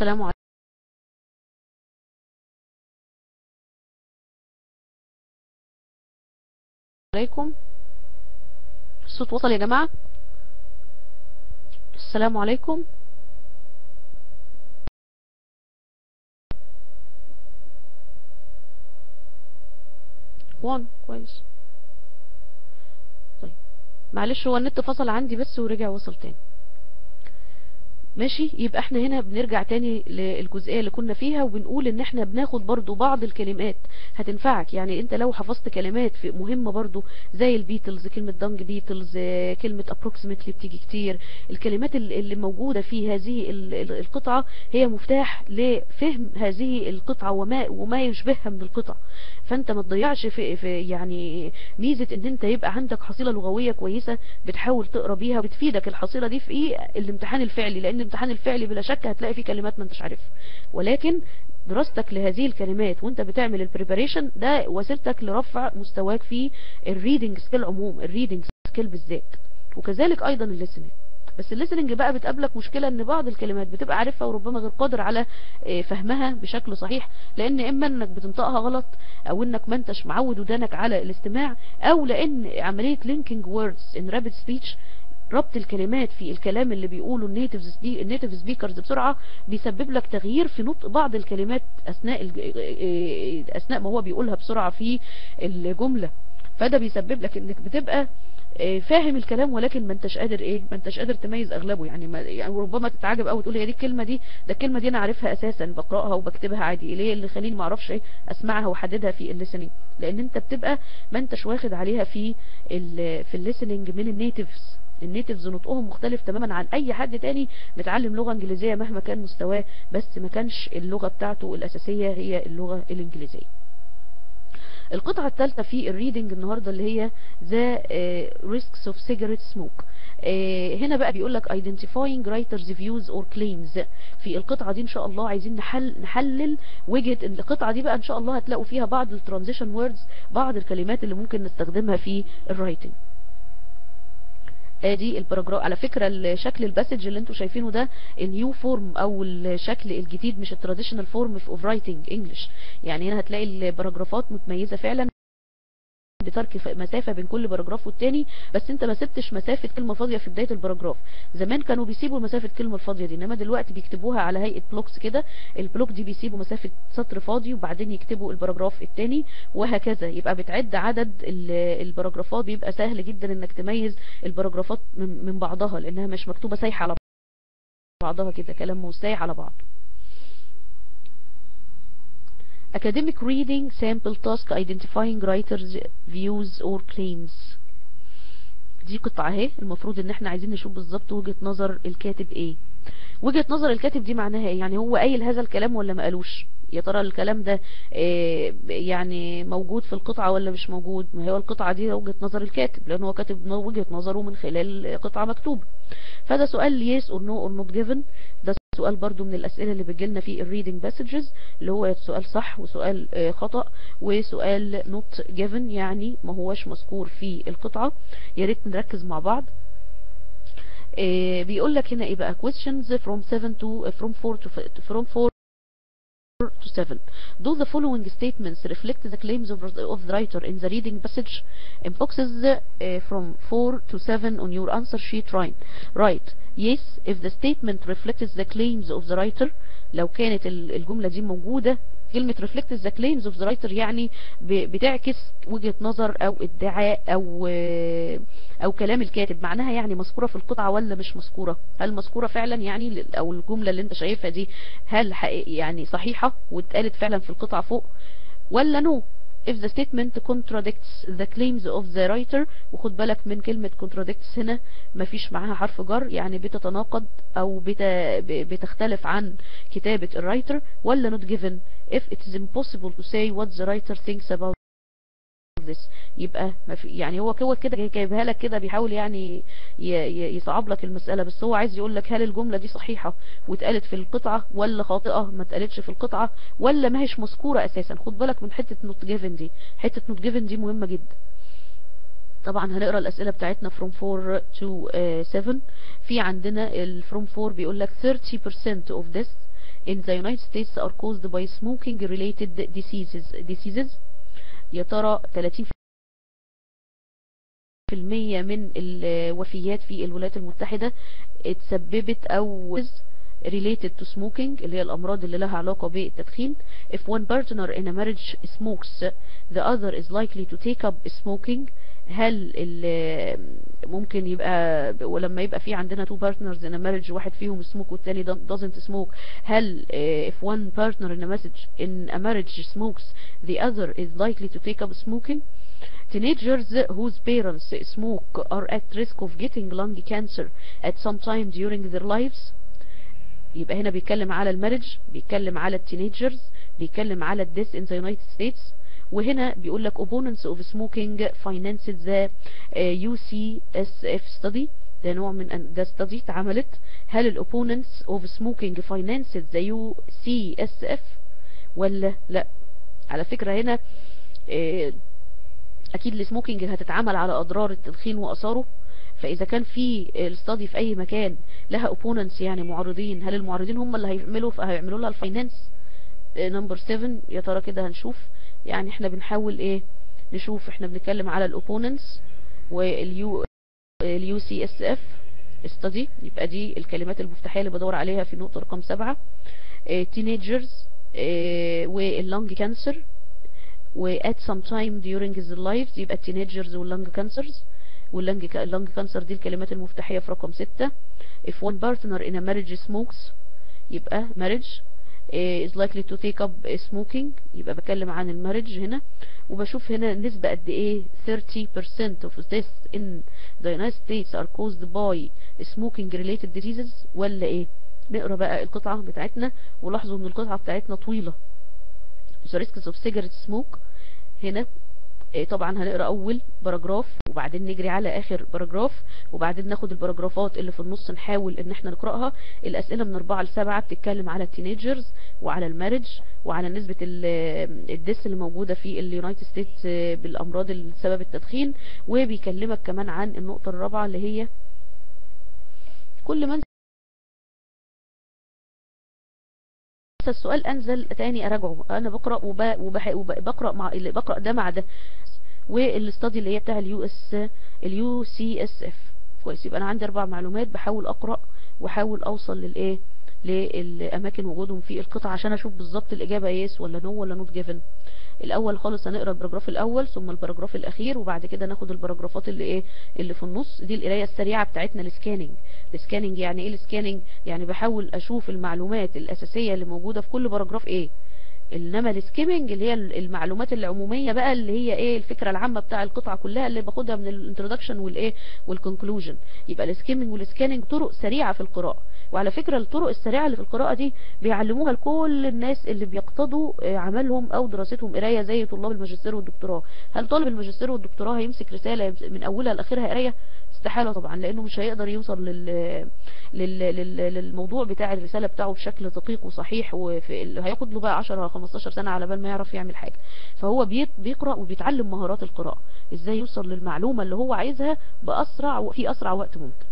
السلام عليكم. عليكم الصوت وصل يا جماعة؟ السلام عليكم. وان كويس. طيب معلش هو النت فصل عندي بس ورجع وصل تاني. ماشي، يبقى احنا هنا بنرجع تاني للجزئية اللي كنا فيها، وبنقول ان احنا بناخد برضو بعض الكلمات هتنفعك. يعني انت لو حفظت كلمات في مهمة برضو زي البيتلز، كلمة دانج بيتلز، كلمة ابروكسيمتلي بتيجي كتير. الكلمات اللي موجودة في هذه القطعة هي مفتاح لفهم هذه القطعة وما وما يشبهها من القطع. فانت ما تضيعش في, في يعني ميزة ان انت يبقى عندك حصيلة لغوية كويسة بتحاول تقرا بيها وبتفيدك الحصيلة دي في ايه الامتحان الفعلي، لان الامتحان الفعلي بلا شك هتلاقي فيه كلمات ما انتش عارفها، ولكن دراستك لهذه الكلمات وانت بتعمل البريباريشن ده وسيلتك لرفع مستواك في الريدنج سكيل عموم، الريدنج سكيل بالذات، وكذلك ايضا الليسننج. بس الليسننج بقى بتقابلك مشكله ان بعض الكلمات بتبقى عارفها وربما غير قادر على فهمها بشكل صحيح، لان اما انك بتنطقها غلط او انك ما انتش معود ودانك على الاستماع، او لان عمليه لينكينج ووردز ان رابيد سبيتش، ربط الكلمات في الكلام اللي بيقوله النيتيف سبيكرز بسرعه، بيسبب لك تغيير في نطق بعض الكلمات اثناء اثناء ما هو بيقولها بسرعه في الجمله. فده بيسبب لك انك بتبقى فاهم الكلام ولكن ما انتش قادر ايه ما انتش قادر تميز اغلبه. يعني ما يعني ربما تتعجب قوي تقول هي دي الكلمه دي ده الكلمه دي انا عارفها اساسا، بقراها وبكتبها عادي، ليه اللي خليني ما اعرفش ايه اسمعها واحددها في الليسننج؟ لان انت بتبقى ما انتش واخد عليها في في الليسننج من النيتيفز. النيتيفز نطقهم مختلف تماما عن اي حد تاني متعلم لغه انجليزيه مهما كان مستواه، بس ما كانش اللغه بتاعته الاساسيه هي اللغه الانجليزيه. القطعه الثالثه في الريدنج النهارده اللي هي ذا ريسكس اوف سيجاريت سموك. هنا بقى بيقول لك identifying writers views or claims. في القطعه دي ان شاء الله عايزين نحل نحلل وجهه القطعه دي بقى. ان شاء الله هتلاقوا فيها بعض الترانزيشن ووردز، بعض الكلمات اللي ممكن نستخدمها في الرايتنج. ادي الباراجراف. على فكره الشكل الباسج اللي انتم شايفينه ده النيو فورم او الشكل الجديد مش التراديشنال فورم اوف رايتنج انجلش. يعني هنا هتلاقي الباراجرافات متميزه فعلا بترك مسافه بين كل باراجراف والتاني، بس انت ما سبتش مسافه كلمه فاضيه في بدايه الباراجراف. زمان كانوا بيسيبوا مسافه الكلمه الفاضيه دي، انما دلوقتي بيكتبوها على هيئه بلوكس كده. البلوك دي بيسيبوا مسافه سطر فاضي وبعدين يكتبوا الباراجراف التاني وهكذا. يبقى بتعد عدد الباراجرافات، بيبقى سهل جدا انك تميز الباراجرافات من بعضها لانها مش مكتوبه سايحه على بعضها كده، كلام مش سايح على بعضه. Academic reading sample task identifying writers views or claims. دي قطعة اهي المفروض ان احنا عايزين نشوف بالظبط وجهة نظر الكاتب ايه. وجهة نظر الكاتب دي معناها ايه؟ يعني هو قايل هذا الكلام ولا ما قالوش؟ يا ترى الكلام ده آه يعني موجود في القطعة ولا مش موجود؟ ما هي القطعة دي وجهة نظر الكاتب لان هو كاتب وجهة نظره من خلال قطعة مكتوبة. فده سؤال yes or no or not given. ده سؤال برضو من الاسئله اللي بتجيلنا في الريدنج باسجز، اللي هو سؤال صح وسؤال خطا وسؤال نوت جيفن، يعني ما هوش مذكور في القطعه. يا ريت نركز مع بعض. بيقول لك هنا ايه بقى؟ questions from seven to from four to from four to seven. Do the following statements reflect the claims of of the writer in the reading passage in boxes from four to seven on your answer sheet. Right. Right. Yes, if the statement reflects the claims of the writer. لو كانت الجملة دي موجودة، كلمة reflects the claims of the writer يعني بتعكس وجهة نظر أو ادعاء أو أو كلام الكاتب، معناها يعني مذكورة في القطعة ولا مش مذكورة؟ هل مذكورة فعلا يعني، أو الجملة اللي أنت شايفها دي هل يعني صحيحة واتقالت فعلا في القطعة فوق ولا نو؟ If the statement contradicts the claims of the writer. وخد بالك من كلمة contradicts هنا مفيش معاها حرف جر، يعني بتتناقض أو بت... بتختلف عن كتابة الرايتر. ولا not given if it is impossible to say what the writer thinks about this. يبقى مفي... يعني هو كده كده جايبها لك كده، بيحاول يعني ي... ي... يصعب لك المسألة، بس هو عايز يقول لك هل الجملة دي صحيحة واتقالت في القطعة ولا خاطئة ما اتقالتش في القطعة ولا ما هيش مذكورة أساسا. خد بالك من حتة not given دي، حتة not given دي مهمة جدا. طبعا هنقرا الاسئله بتاعتنا from four to uh, seven. في عندنا ال from four بيقول لك thirty percent of this in the United States are caused by smoking related diseases diseases يا ترى ثلاثين بالمية من الوفيات في الولايات المتحدة اتسببت او related to smoking اللي هي الامراض اللي لها علاقة بالتدخين. if one partner in a marriage smokes the other is likely to take up smoking. هل ممكن يبقى ولما يبقى في عندنا two partners in a marriage واحد فيهم smoke والتاني doesn't smoke، هل if one partner in a marriage in a marriage smokes the other is likely to take up smoking. Teenagers whose parents smoke are at risk of getting lung cancer at some time during their lives. يبقى هنا بيتكلم على المارج، بيتكلم على التينيجرز، بيتكلم على الديس in the United States. وهنا بيقول لك opponents of smoking financed the يو سي إس إف study. ده نوع من ده study اتعملت. هل ال opponents of smoking financed the يو سي إس إف ولا لا؟ على فكرة هنا أكيد السموكينج هتتعمل على أضرار التدخين وآثاره، فإذا كان في الستادي في أي مكان لها اوبوننتس يعني معارضين، هل المعارضين هم اللي هيعملوا فهيعملوا لها الفاينانس؟ نمبر سبعة يا ترى كده هنشوف. يعني احنا بنحاول ايه نشوف، احنا بنتكلم على الاوبوننتس واليو اليو سي اس اف استادي، يبقى دي الكلمات المفتاحيه اللي بدور عليها في نقطه رقم سبعة. تينيجرز واللنج كانسر وات سام تايم ديورنج ذا لايف، يبقى التينيجرز واللنج كانسرز واللنج اللنج كانسر دي الكلمات المفتاحيه في رقم ستة. if one partner in a marriage smokes يبقى marriage is likely to take up smoking، يبقى بتكلم عن المارج هنا. وبشوف هنا نسبه قد ايه، thirty percent of deaths in the United States are caused by smoking related diseases ولا ايه؟ نقرا بقى القطعه بتاعتنا، ولاحظوا ان القطعه بتاعتنا طويله. the risks of cigarette smoke هنا طبعا هنقرا اول باراجراف وبعدين نجري على اخر باراجراف، وبعدين ناخد الباراجرافات اللي في النص نحاول ان احنا نقراها. الاسئله من أربعة ل سبعة بتتكلم على التينيجرز وعلى المارج وعلى نسبه الديس اللي موجوده في اليونايتد ستيتس بالامراض اللي بسبب التدخين، وبيكلمك كمان عن النقطه الرابعه اللي هي كل ما السؤال انزل تاني اراجعه، انا بقرا وبقرا مع اللي بقرا ده مع ده، والاستادي اللي هي بتاع اليو اس اليو سي اس اف. كويس، يبقى انا عندي اربع معلومات بحاول اقرا واحاول اوصل للايه للاماكن وجودهم في القطعه عشان اشوف بالظبط الاجابه يس ولا نو ولا نوت جيفن. الاول خالص هنقرا الباراجراف الاول ثم الباراجراف الاخير، وبعد كده ناخد الباراجرافات اللي ايه اللي في النص. دي القرايه السريعه بتاعتنا السكاننج. السكاننج يعني ايه السكاننج؟ يعني بحاول اشوف المعلومات الاساسيه اللي موجوده في كل باراجراف ايه، انما السكيمنج اللي هي المعلومات العموميه بقى اللي هي ايه الفكره العامه بتاع القطعه كلها اللي باخدها من الانترودكشن والايه والكونكلوجن. يبقى السكيمنج والسكاننج طرق سريعه في القراءه، وعلى فكره الطرق السريعه اللي في القراءه دي بيعلموها لكل الناس اللي بيقتضوا عملهم او دراستهم قرايه زي طلاب الماجستير والدكتوراه. هل طالب الماجستير والدكتوراه هيمسك رساله من اولها لاخرها قرايه؟ استحاله طبعا، لانه مش هيقدر يوصل لل... لل... لل... للموضوع بتاع الرساله بتاعه بشكل دقيق وصحيح، وهياخد له بقى عشرة خمستاشر سنه على بال ما يعرف يعمل حاجه. فهو بيقرا وبيتعلم مهارات القراءه، ازاي يوصل للمعلومه اللي هو عايزها باسرع في اسرع وقت ممكن.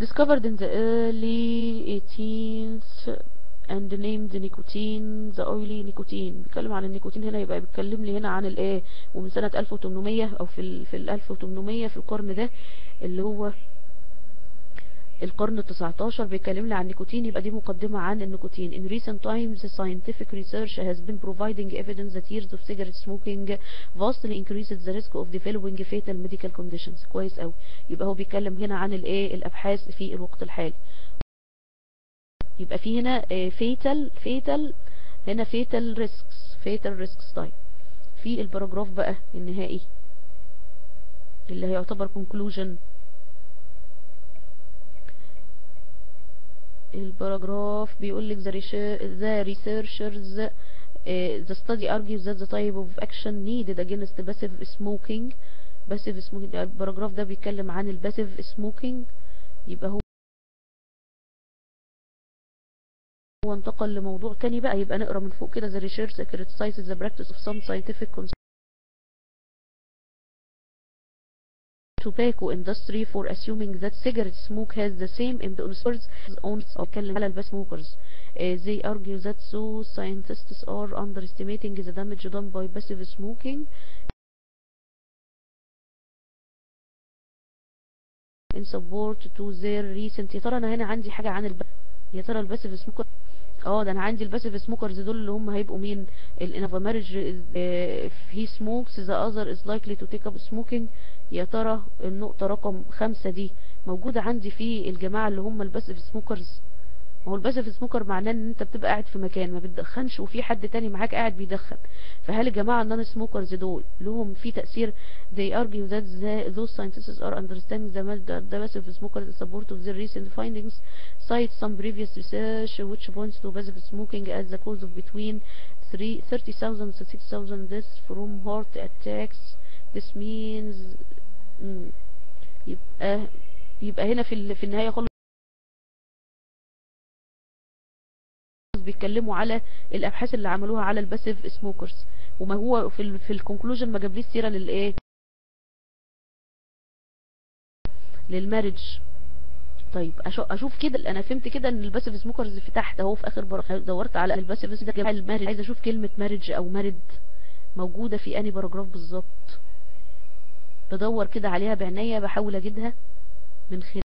discovered in the early eighteenth and named nicotine the oily nicotine. بيتكلم عن النيكوتين هنا، يبقى بيتكلم لي هنا عن الايه، ومن سنه ألف وتمنمية او في في ألف وتمنمية في القرن ده اللي هو القرن التاسع عشر بيكلمنا عن النيكوتين. يبقى دي مقدمة عن النيكوتين. In recent times, scientific research has been providing evidence that years of cigarette smoking vastly increases the risk of developing fatal medical conditions. كويس أوي، يبقى هو بيتكلم هنا عن الايه الأبحاث في الوقت الحالي. يبقى في هنا fatal fatal هنا fatal risks fatal risks. طيب في الباراجراف بقى النهائي اللي هيعتبر conclusion، الباراجراف بيقول لك the researchers the study argues that the type of action needed against passive smoking passive smoking. الباراجراف ده بيتكلم عن الباسيف سموكينج، يبقى هو هو انتقل لموضوع تاني بقى. يبقى نقرا من فوق كده the researchers criticizes the practice of some scientific tobacco industry for assuming that cigarette smoke has the same influence on the smokers. Uh, they argue that so scientists are underestimating the damage done by passive smoking. In support to their recent. يا ترى أنا هنا عندي حاجة عن الب. يا ترى الباسيف سموكر. اه ده انا عندي الباسيف سموكرز دول اللي هم هيبقوا مين؟ الانافامارج هي سموكس ذا اذر از لايكلي تو تيك اب سموكينج. يا ترى النقطة رقم خمسة دي موجودة عندي في الجماعة اللي هم الباسيف سموكرز؟ ما هو الباسيف سموكر معناه ان انت بتبقى قاعد في مكان ما بتدخنش وفي حد تاني معاك قاعد بيدخن، فهل الجماعه النون سموكرز دول لهم في تاثير؟ they argue that those scientists are understanding the passive smokers in support of their recent findings cite some previous research which points to passive smoking as the cause of between thirty thousand to six thousand deaths from heart attacks. this means يبقى يبقى هنا في في النهايه خالص بيتكلموا على الابحاث اللي عملوها على الباسيف سموكرز، وما هو في ال في الكونكلوجن ما جابليش سيره للايه؟ للمارج. طيب اشوف كده انا فهمت كده ان الباسيف سموكرز في تحت اهو في اخر براء. دورت على الباسيف ده جاب المارج، عايز اشوف كلمه مارج او مارد موجوده في انهي باراجراف بالظبط. بدور كده عليها بعنايه، بحاول اجدها من خلال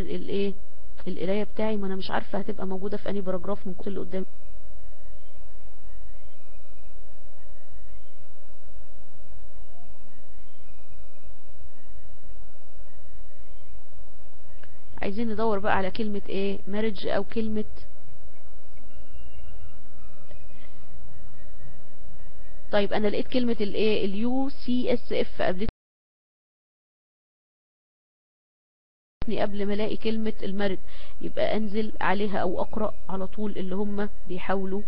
الايه القرايه بتاعي، ما انا مش عارفه هتبقى موجوده في انهي باراجراف من كل اللي قدامي. عايزين ندور بقى على كلمه ايه مارج او كلمه طيب انا لقيت كلمه الايه اليو سي اس اف قبل قبل ما الاقي كلمه المرض، يبقى انزل عليها او اقرا على طول اللي هم بيحاولوا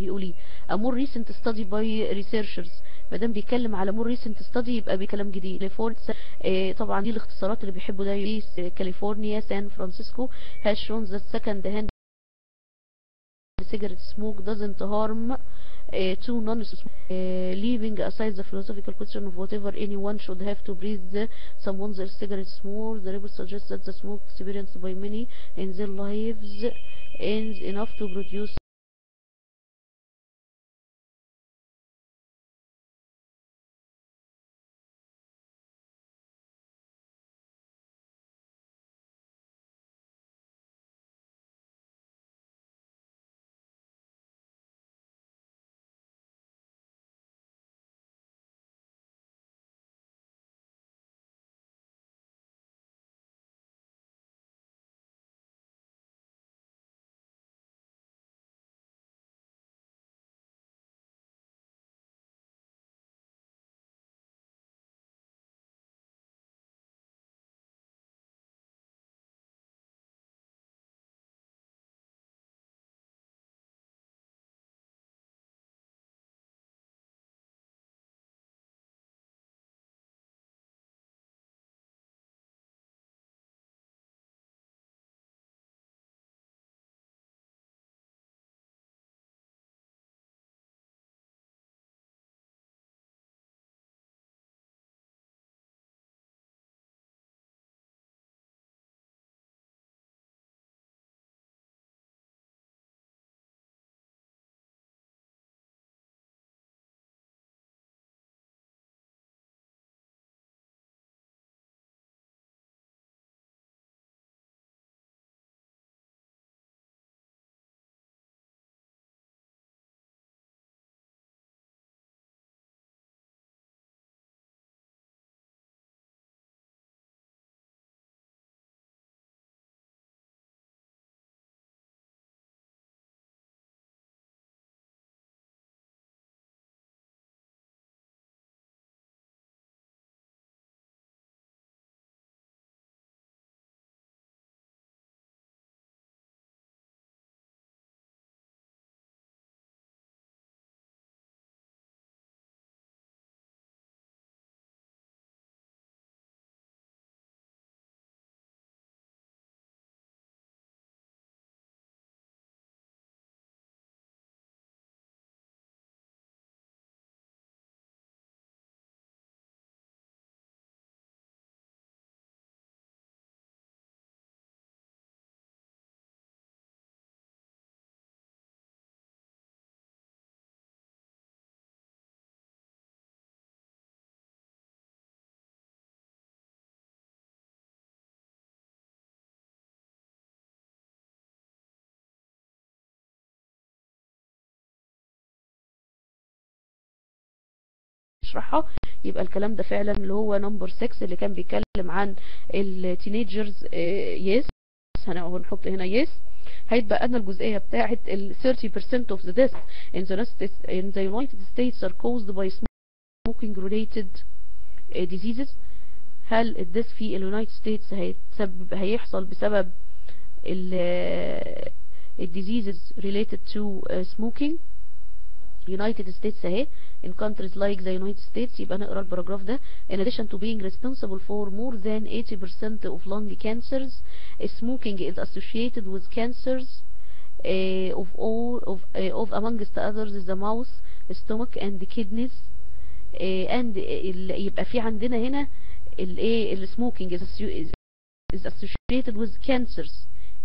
يقوليه. امور ريسنت ستادي باي ريسيرشرز، ما دام بيتكلم على مور ريسنت ستادي يبقى بكلام جديد. كاليفورنيا آه طبعا دي الاختصارات اللي بيحبوا ده، كاليفورنيا سان فرانسيسكو هاز شون ذا سكند هاند سيجرت سموك دازنت هارم تو نون leaving aside the philosophical question of whatever anyone should have to breathe someone their cigarettes more. The report suggests that the smoke experienced by many in their lives is enough to produce بيشرحها، يبقى الكلام ده فعلا اللي هو نمبر ستة اللي كان بيتكلم عن التينيجرز. يس هنحط هنا يس. هيتبقى لنا الجزئيه بتاعه ال thirty percent of the deaths in the in the United States are caused by smoking related diseases. هل الديث في اليونايتد ستيتس هيتسبب هيحصل بسبب ال diseases related to smoking United States اهي in countries like the United States. يبقى نقرا الباراجراف ده. In addition to being responsible for more than eighty percent of lung cancers, smoking is associated with cancers uh, of all of uh, of amongst others the mouth, the stomach and the kidneys. Uh, and uh, يبقى في عندنا هنا الايه ال smoking is, is associated with cancers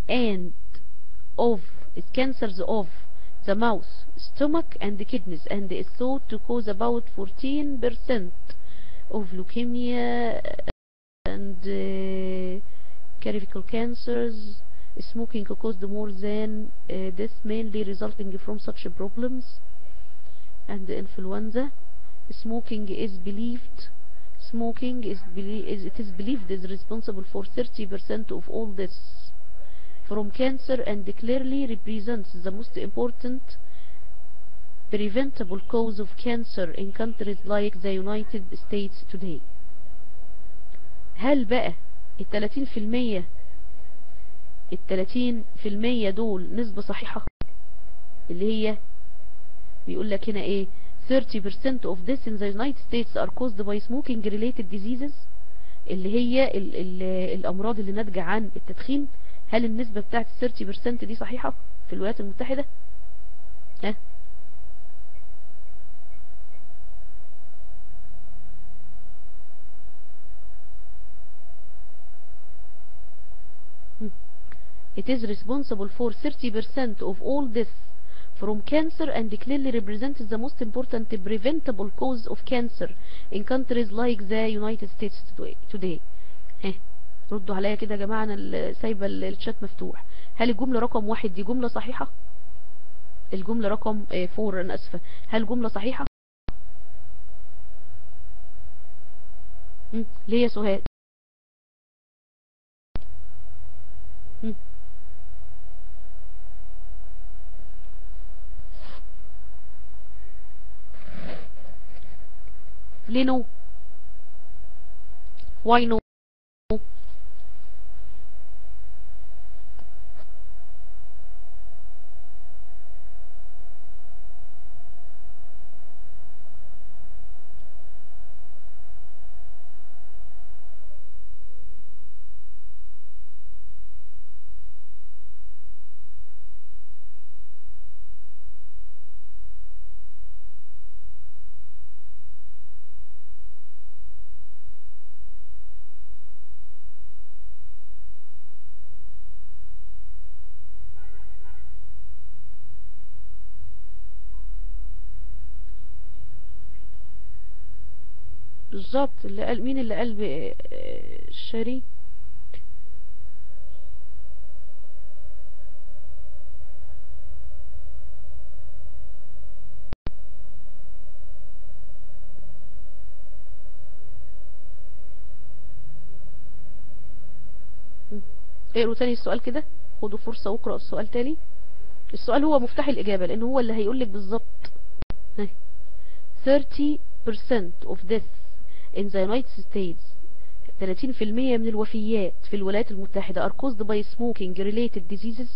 and of cancers of the mouth, stomach and the kidneys, and is thought to cause about fourteen percent of leukemia and uh, cervical cancers. Smoking caused more than uh, death mainly resulting from such problems and influenza. Smoking is believed smoking is, belie is it is believed is responsible for thirty percent of all deaths from cancer and clearly represents the most important preventable cause of cancer in countries like the United States today. هل بقى التلاتين في المية التلاتين في المية دول نسبة صحيحة اللي هي بيقول لك هنا ايه thirty percent of deaths in the United States are caused by smoking related diseases اللي هي ال ال الأمراض اللي ناتجة عن التدخين. هل النسبة بتاعت thirty percent دي صحيحة في الولايات المتحدة؟ ها؟ It is responsible for thirty percent of all deaths from cancer and clearly represents the most important preventable cause of cancer in countries like the United States today. ها؟ ردوا عليا كده يا جماعه، انا سايبه الشات مفتوح. هل الجمله رقم واحد دي جمله صحيحه؟ الجمله رقم فور انا اسفه، هل جمله صحيحه؟ امم ليه يا سهاد؟ امم ليه نو؟ واي نو؟ بالظبط اللي قال، مين اللي قال شاري؟ اقروا تاني السؤال كده، خدوا فرصة واقرأوا السؤال تاني. السؤال هو مفتاح الإجابة لأن هو اللي هيقولك بالظبط. thirty percent of deaths in the United States ثلاثين بالمية من الوفيات في الولايات المتحدة are caused by smoking related diseases.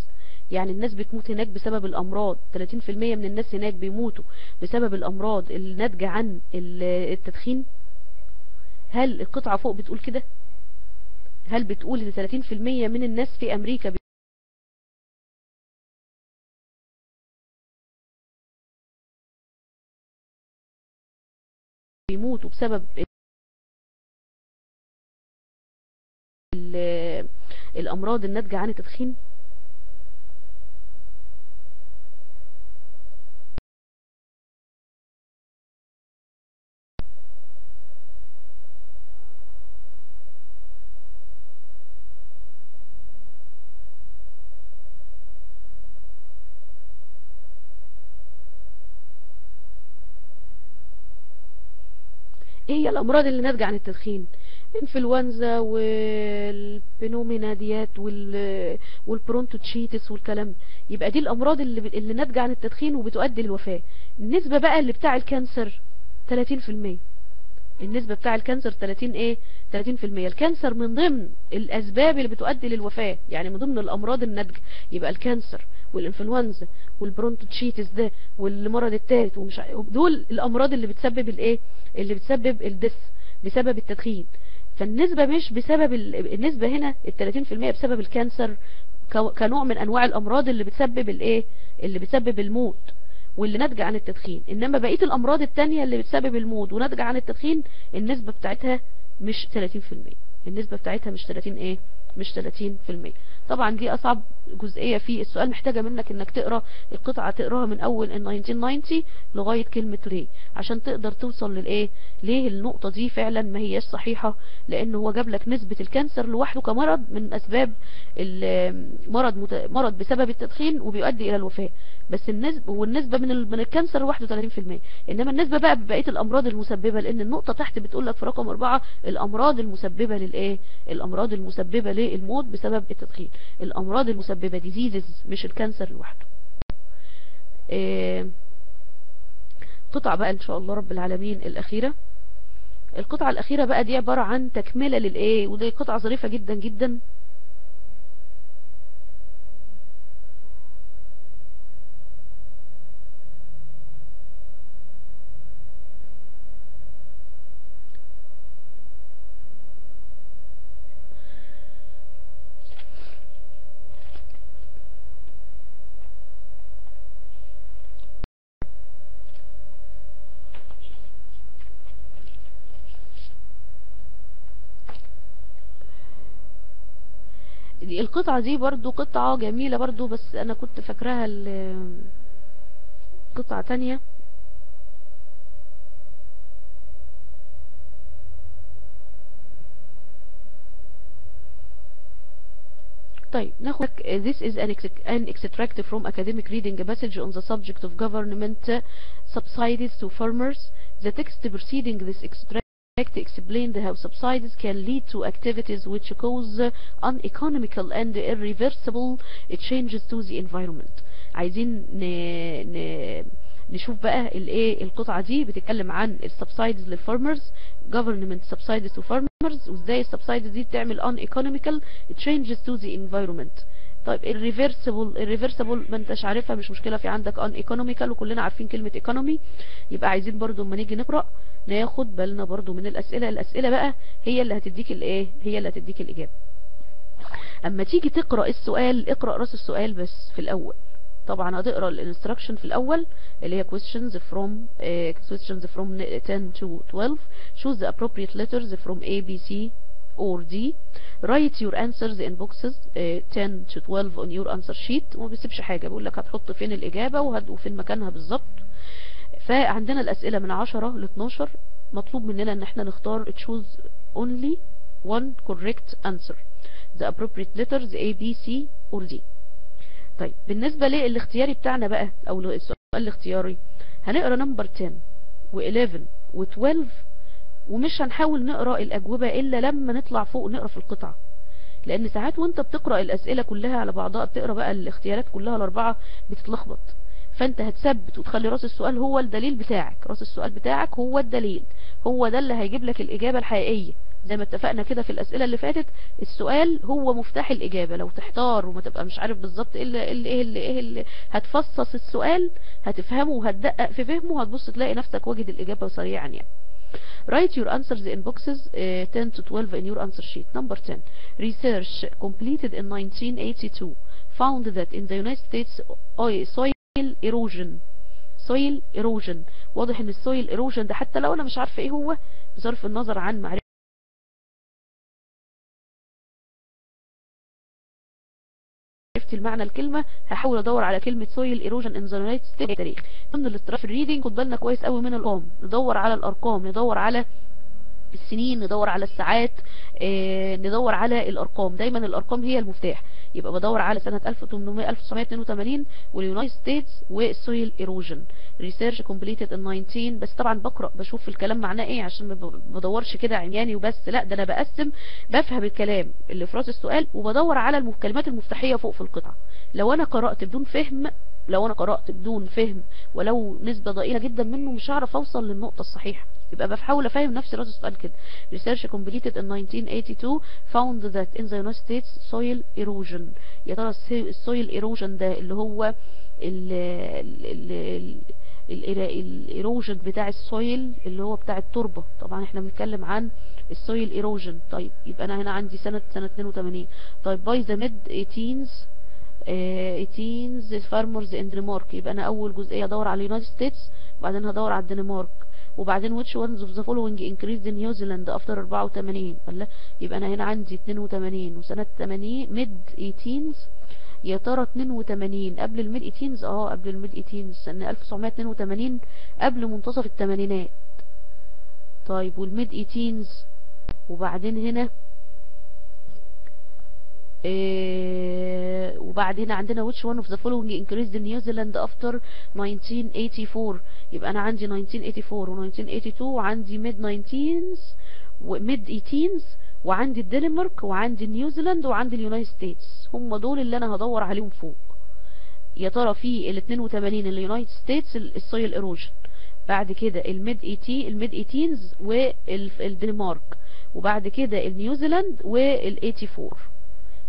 يعني الناس بتموت هناك بسبب الأمراض، ثلاثين بالمية من الناس هناك بيموتوا بسبب الأمراض الناتجة عن التدخين. هل القطعة فوق بتقول كده؟ هل بتقول ان ثلاثين بالمية من الناس في أمريكا بيموتوا بسبب الامراض الناتجه عن التدخين؟ هي الأمراض اللي ناتجة عن التدخين، الانفلونزا والبنومينا ديات والبرونتوتشيتس والكلام، يبقى دي الأمراض اللي, اللي ناتجة عن التدخين وبتؤدي للوفاة. النسبة بقى اللي بتاع الكانسر ثلاثين بالمية، النسبة بتاع الكانسر ثلاثين ايه؟ ثلاثين بالمية. الكانسر من ضمن الأسباب اللي بتؤدي للوفاة، يعني من ضمن الأمراض الناتجة، يبقى الكانسر والانفلونزا والبرونتوتشيتس ده والمرض الثالث ومش دول الأمراض اللي بتسبب الايه؟ اللي بتسبب الدث بسبب التدخين. فالنسبة مش بسبب ال... النسبة هنا ال ثلاثين بالمية بسبب الكانسر ك... كنوع من أنواع الأمراض اللي بتسبب الايه؟ اللي بتسبب الموت واللي ناتجه عن التدخين، انما بقيه الامراض الثانيه اللي بتسبب الموت وناتجه عن التدخين النسبه بتاعتها مش ثلاثين بالمية، النسبه بتاعتها مش ثلاثين ايه؟ مش ثلاثين بالمية. طبعا دي اصعب جزئيه في السؤال، محتاجه منك انك تقرا القطعه، تقراها من اول ألف وتسعمية وتسعين لغايه كلمه ليه عشان تقدر توصل للايه؟ ليه النقطه دي فعلا ما هياش صحيحه، لان هو جاب لك نسبه الكانسر لوحده كمرض من اسباب المرض مت... مرض بسبب التدخين وبيؤدي الى الوفاه، بس النسبه والنسبه من ال... من الكانسر لوحده ثلاثين بالمية، انما النسبه بقى ببقيه الامراض المسببه، لان النقطه تحت بتقول لك في رقم أربعة الامراض المسببه للايه؟ الامراض المسببه للموت بسبب التدخين، الامراض المسببه ديزيزز مش الكانسر لوحده. قطعه بقى ان شاء الله رب العالمين الاخيره، القطعه الاخيره بقى دي عباره عن تكمله للايه، ودي قطعه ظريفه جدا جدا. القطعة دي برضو قطعة جميلة برضو، بس انا كنت فاكراها قطعة تانية. طيب ناخد This is an extract from academic reading a passage on the subject of government subsidies to farmers. The text preceding this extract explained how subsidies can lead to activities which cause uneconomical and irreversible changes to the environment. عايزين ن... ن... نشوف بقى الايه القطعه دي بتتكلم عن السبسايدز للفارمرز، government subsidies to farmers، وازاي السبسايدز دي بتعمل uneconomical changes to the environment. طيب الريفيرسبل، الريفيرسبل ما انتش عارفها مش مشكله، في عندك ان ايكونوميكال وكلنا عارفين كلمه ايكونومي. يبقى عايزين برضو اما نيجي نقرا ناخد بالنا برضو من الاسئله، الاسئله بقى هي اللي هتديك الايه، هي اللي هتديك الاجابه. اما تيجي تقرا السؤال اقرا راس السؤال بس في الاول، طبعا هتقرا الانستراكشن في الاول اللي هي questions from uh, questions from ten to twelve. choose the appropriate letters from A B C or D. write your answers in boxes uh, ten to twelve on your answer sheet. وما بيسيبش حاجه، بيقول لك هتحط فين الاجابه وفين مكانها بالظبط. فعندنا الاسئله من عشرة ل اتناشر، مطلوب مننا ان احنا نختار choose only one correct answer. the appropriate letters A B C or D. طيب بالنسبه للاختياري بتاعنا بقى، او السؤال الاختياري هنقرا نمبر عشرة وحداشر واتناشر، ومش هنحاول نقرا الاجوبه الا لما نطلع فوق نقرا في القطعه، لان ساعات وانت بتقرا الاسئله كلها على بعضها، بتقرا بقى الاختيارات كلها الاربعه بتتلخبط. فانت هتثبت وتخلي راس السؤال هو الدليل بتاعك، راس السؤال بتاعك هو الدليل، هو ده اللي هيجيب لك الاجابه الحقيقيه. زي ما اتفقنا كده في الاسئله اللي فاتت، السؤال هو مفتاح الاجابه. لو تحتار وما تبقى مش عارف بالظبط ايه اللي ايه اللي ايه اللي هتفصص السؤال، هتفهمه وهتدقق في فهمه، وهتبص تلاقي نفسك واجد الاجابه سريعا يعني. Write your answers in boxes uh, ten to twelve in your answer sheet. Number ten. Research completed in nineteen eighty-two found that in the United States oil, soil erosion soil erosion واضح ان السويل ايروجن ده حتى لو انا مش عارفه ايه هو بصرف النظر عن معرفة المعنى الكلمه، هحاول ادور على كلمه سويل ايروجن ان ذا يونايتد ستيتس تاريخ. ضمن الاستراف الريدنج خد بالنا كويس قوي من الارقام، ندور على الارقام، ندور على السنين، ندور على الساعات، ندور على الارقام. دايما الارقام هي المفتاح. يبقى بدور على سنه ألف وتسعمية ألف وتسعمية اتنين وتمانين واليونايتد ستيتس والسويل ايروجن ريسيرش كومبليتد ان تسعتاشر. بس طبعا بقرا بشوف الكلام معناه ايه، عشان ما بدورش كده عمياني وبس، لا ده انا بقسم بفهم الكلام اللي في راس السؤال وبدور على الكلمات المفتاحيه فوق في القطعه. لو انا قرات بدون فهم لو انا قرات بدون فهم ولو نسبه ضئيله جدا منه مش هعرف اوصل للنقطه الصحيحه. يبقى بحاول افهم نفسي راس السؤال كده. ريسيرش كومبليتد ان ألف وتسعمية اتنين وتمانين فاوند ذات ان ذا يونايتد ستيتس سويل ايروجن. يا ترى السويل ايروجن ده اللي هو الايروجن بتاع السويل اللي هو بتاع التربه، طبعا احنا بنتكلم عن السويل ايروجن. طيب يبقى انا هنا عندي سنه سنه اتنين وتمانين. طيب باي ذا ميد تينز تينز فارمرز ان دنمارك. يبقى انا اول جزئيه ادور على اليونايتد ستيتس، وبعدين هدور على الدنمارك، وبعدين ويتش وانز اوف ذا فولوينج انكريز ان نيوزيلاند افتر أربعة وتمانين. ولا يبقى انا هنا عندي اتنين وتمانين وسنه تمانين ميد تينز. يا ترى اتنين وتمانين قبل الميد تينز؟ اه قبل الميد تينز سنه ألف وتسعمية اتنين وتمانين قبل منتصف الثمانينات. طيب والميد تينز وبعدين هنا إيه وبعد هنا عندنا which one of the following increased in New Zealand after nineteen eighty-four. يبقى انا عندي nineteen eighty-four و nineteen eighty-two وعندي mid nineteens و mid eighteens وعندي الدنمارك وعندي نيوزيلاند وعندي اليونايتد ستيتس. هم دول اللي انا هدور عليهم فوق. يا ترى في ال اتنين وتمانين اليونايتد ستيتس السويل ايروجن، بعد كده الميد eighteens والدنمارك، وبعد كده النيوزيلاند والأربعة وتمانين.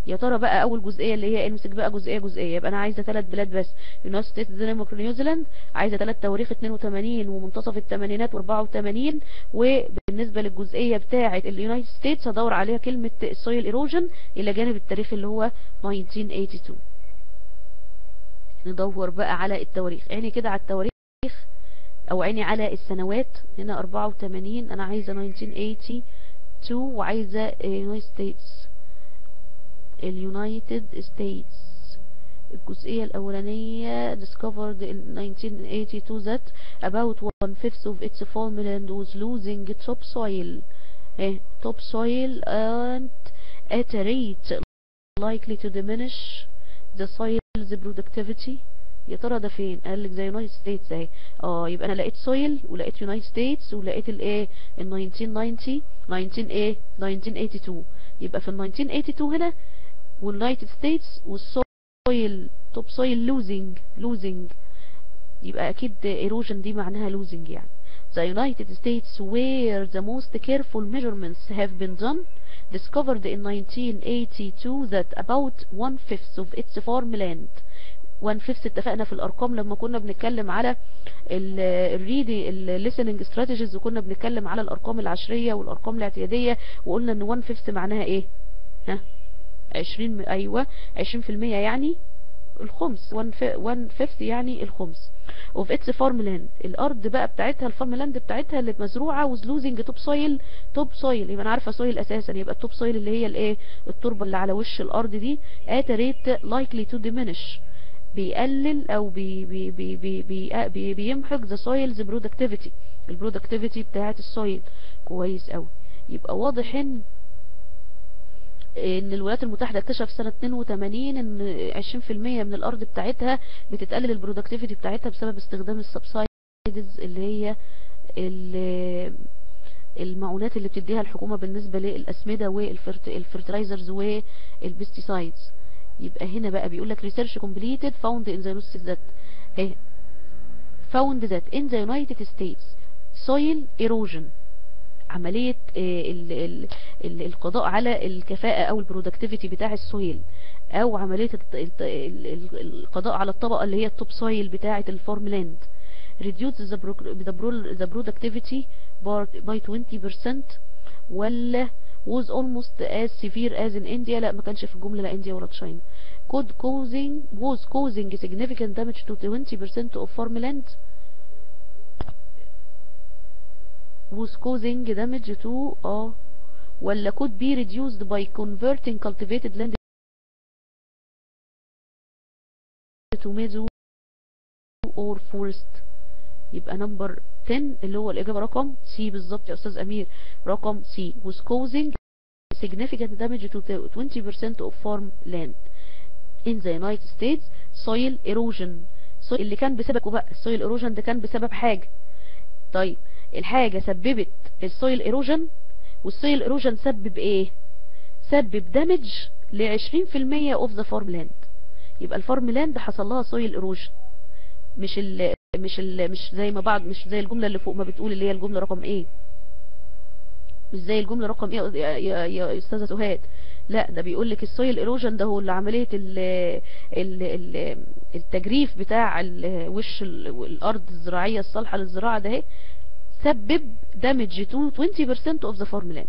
يا ترى بقى اول جزئيه اللي هي امسك بقى جزئيه جزئيه. يبقى انا عايزه ثلاث بلاد بس، يونايتد ستيتس دنمارك نيوزيلاند، عايزه ثلاث تواريخ اتنين وتمانين ومنتصف الثمانينات وأربعة وتمانين. وبالنسبه للجزئيه بتاعه اليونايتد ستيتس هدور عليها كلمه السويل ايروجن الى جانب التاريخ اللي هو ألف وتسعمية اتنين وتمانين. ندور بقى على التواريخ، عيني كده على التواريخ او عيني على السنوات. هنا أربعة وتمانين، انا عايزه ألف وتسعمية اتنين وتمانين وعايزه يونايتد ستيتس اليونايتد ستيتس. الجزئية الأولانية discovered in nineteen eighty-two that about one fifth of its farmland was losing topsoil eh, topsoil and at a rate likely to diminish the soil's productivity. يا ترى ده فين؟ قال لك زي يونايتد ستيتس اهي. اه يبقى انا لقيت سويل ولقيت يونايتد ستيتس ولقيت الايه؟ ال ألف وتسعمية وتمانين تسعتاشر ايه؟ ألف وتسعمية اتنين وتمانين. يبقى في ال ألف وتسعمية اتنين وتمانين هنا واليونايتد ستيتس والسويل توب سويل لوزنج لوزنج. يبقى اكيد ايروجن دي معناها لوزنج يعني. The United States where the most careful measurements have been done discovered in nineteen eighty-two that about one fifth of its farmland. وان فيفث اتفقنا في الارقام لما كنا بنتكلم على الريدي الليسننج استراتيجيز، وكنا بنتكلم على الارقام العشريه والارقام الاعتياديه، وقلنا ان وان فيفث معناها ايه؟ ها عشرين. ايوه عشرين في المية يعني الخمس. وان فيفث يعني الخمس. اوف اتس فارم لاند، الارض بقى بتاعتها الفارم لاند بتاعتها اللي مزروعه، وز لوزنج توب سويل توب سويل يبقى انا عارفه سويل اساسا، يبقى التوب سويل اللي هي الايه؟ التربه اللي على وش الارض دي. ات ريت لايكلي تو ديمينش بيقلل او بي بي بي بي بي بي بيمحق ذا سويلز برودكتيفيتي، البرودكتيفيتي بتاعت السويل. كويس قوي. يبقى واضح ان ان الولايات المتحده اكتشفت سنه اتنين وتمانين ان عشرين في المية من الارض بتاعتها بتتقلل البرودكتيفيتي بتاعتها بسبب استخدام السبسايدز اللي هي المعونات اللي بتديها الحكومه بالنسبه للاسمده والفيرتلايزرز والبيستيسايدز. يبقى هنا بقى بيقول لك ريسيرش كومبليتد فاوند ان ذا ذات ايه فاوند ذات ان ذا يونايتد ستيتس سويل ايروجن، عمليه ال ال ال القضاء على الكفاءه او البرودكتيفيتي بتاع السويل، او عمليه القضاء على الطبقه اللي هي التوب سويل بتاعه الفارم لاند. ريديوس ذا برودكتيفيتي باي عشرين في المية ولا was almost as severe as in India. لا ما كانش في الجمله لا انديا ولا تشاينا. could causing was causing significant damage to twenty percent of farmland was causing damage to اه ولا could be reduced by converting cultivated land to meadow or forest. يبقى نمبر عشرة اللي هو الاجابه رقم سي بالظبط يا استاذ امير، رقم سي was causing significant damage to twenty percent of farmland in the United States soil erosion. soil اللي كان بسببه بقى السويل ايروجن ده كان بسبب حاجه. طيب الحاجه سببت السويل ايروجن، والسويل ايروجن سبب ايه؟ سبب دامج ل عشرين بالمية اوف ذا فارم لاند. يبقى الفارم لاند حصل لها سويل ايروجن، مش ال مش ال مش زي ما بعض مش زي الجمله اللي فوق ما بتقول اللي هي الجمله رقم ايه، مش زي الجمله رقم ايه يا يا, يا استاذه سهاد. لا ده بيقول لك السويل ايروجن ده هو اللي عمليه ال ال ال التجريف بتاع وش الارض الزراعيه الصالحه للزراعه ده اهي، سبب دامج تو twenty percent اوف ذا فارم لاند.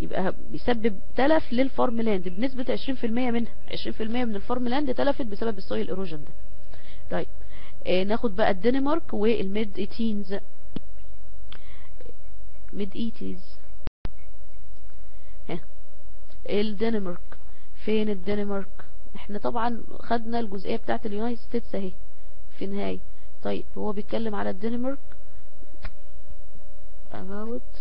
يبقى بيسبب تلف للفارم لاند بنسبه عشرين بالمية منها، عشرين بالمية من الفارم لاند تلفت بسبب السويل ايروجن ده. طيب آه ناخد بقى الدنمارك والميد ايتينز. ميد ايتيز ها الدنمارك، فين الدنمارك؟ احنا طبعا خدنا الجزئيه بتاعه اليونايتد ستيتس اهي في نهايه. طيب هو بيتكلم على الدنمارك about،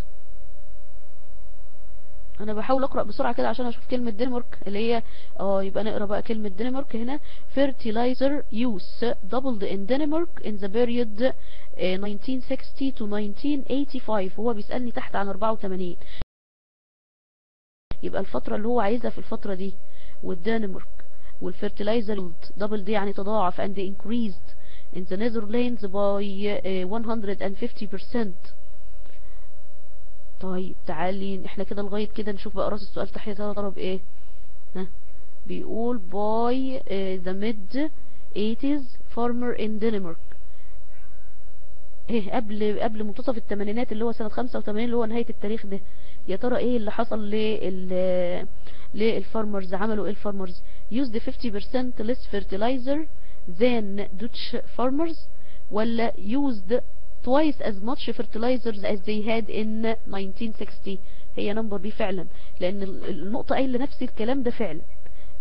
انا بحاول اقرا بسرعه كده عشان اشوف كلمه دنمارك اللي هي اه يبقى نقرا بقى كلمه دنمارك هنا. fertilizer use doubled in Denmark in the period nineteen sixty to nineteen eighty-five. هو بيسالني تحت عن أربعة وثمانين، يبقى الفتره اللي هو عايزها في الفتره دي. والدنمارك والفيرتلايزر دبل دي يعني تضاعف، and increased in the Netherlands by one hundred fifty percent. طيب تعالي احنا كده لغايه كده نشوف بقى راس السؤال تحت ضرب ايه. ها بيقول باي ذا ميد ايتيز فارمر ان دنمارك، ايه قبل قبل منتصف الثمانينات اللي هو سنه خمسة وثمانين اللي هو نهايه التاريخ ده. يا ترى ايه اللي حصل لل للفارمرز؟ عملوا ايه الفارمرز؟ used fifty percent less fertilizer than Dutch farmers، ولا used twice as much fertilizers as they had in nineteen sixty. هي نمبر بي فعلا، لان النقطه قايله نفس الكلام ده فعلا.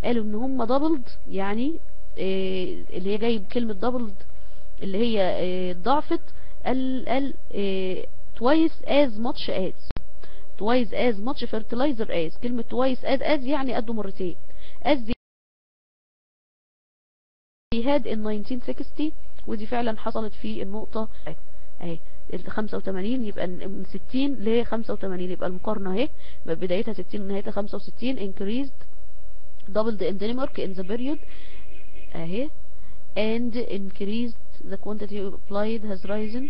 قالوا ان هم دبلد يعني إيه اللي هي جايب كلمه دبلد اللي هي إيه ضعفت. قال قال إيه twice as much as twice as much fertilizer as. كلمه twice as as يعني قدوا مرتين as they had in nineteen sixty، ودي فعلا حصلت في النقطه اهي خمسة وثمانين. يبقى من ستين ل خمسة وثمانين يبقى المقارنه اهي بدايتها ستين ونهايتها خمسة وستين. increased doubled in Denmark in the period اهي and increased the quantity applied has risen.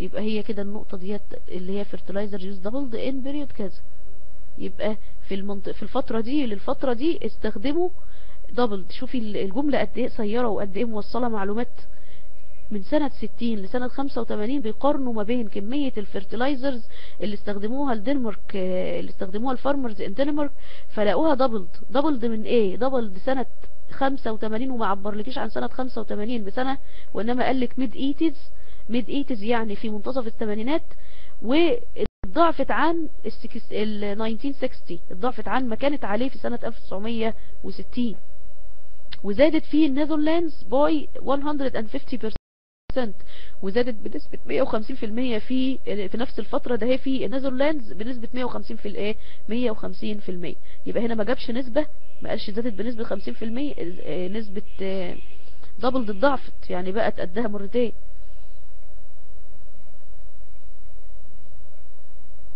يبقى هي كده النقطه ديت اللي هي fertilizer used doubled in period كذا. يبقى في المنطقه في الفتره دي للفتره دي استخدموا doubled. شوفي الجمله قد ايه قصيره وقد ايه موصله معلومات. من سنة ستين لسنة خمسة وثمانين بيقارنوا ما بين كمية الفيرتلايزرز اللي استخدموها الدنمارك اللي استخدموها الفارمرز ان دنمارك، فلاقوها دبلد. دبلد من ايه؟ دبلد سنة خمسة وثمانين وما عبرلكيش عن سنة خمسة وثمانين بسنة، وانما قالك ميد ايتيز. ميد ايتيز يعني في منتصف الثمانينات، وضعفت عن ال ألف وتسعمية وستين، ضعفت عن ما كانت عليه في سنة ألف وتسعمية وستين، وزادت في النيذرلاندز باي one hundred fifty percent، وزادت بنسبه مية وخمسين بالمية في في نفس الفتره ده هي في النيذرلاندز بنسبه مية وخمسين في الايه مية وخمسين بالمية. يبقى هنا ما جابش نسبه، ما قالش زادت بنسبه خمسين بالمية، نسبه دبل ضعفت يعني بقت قدها مرتين.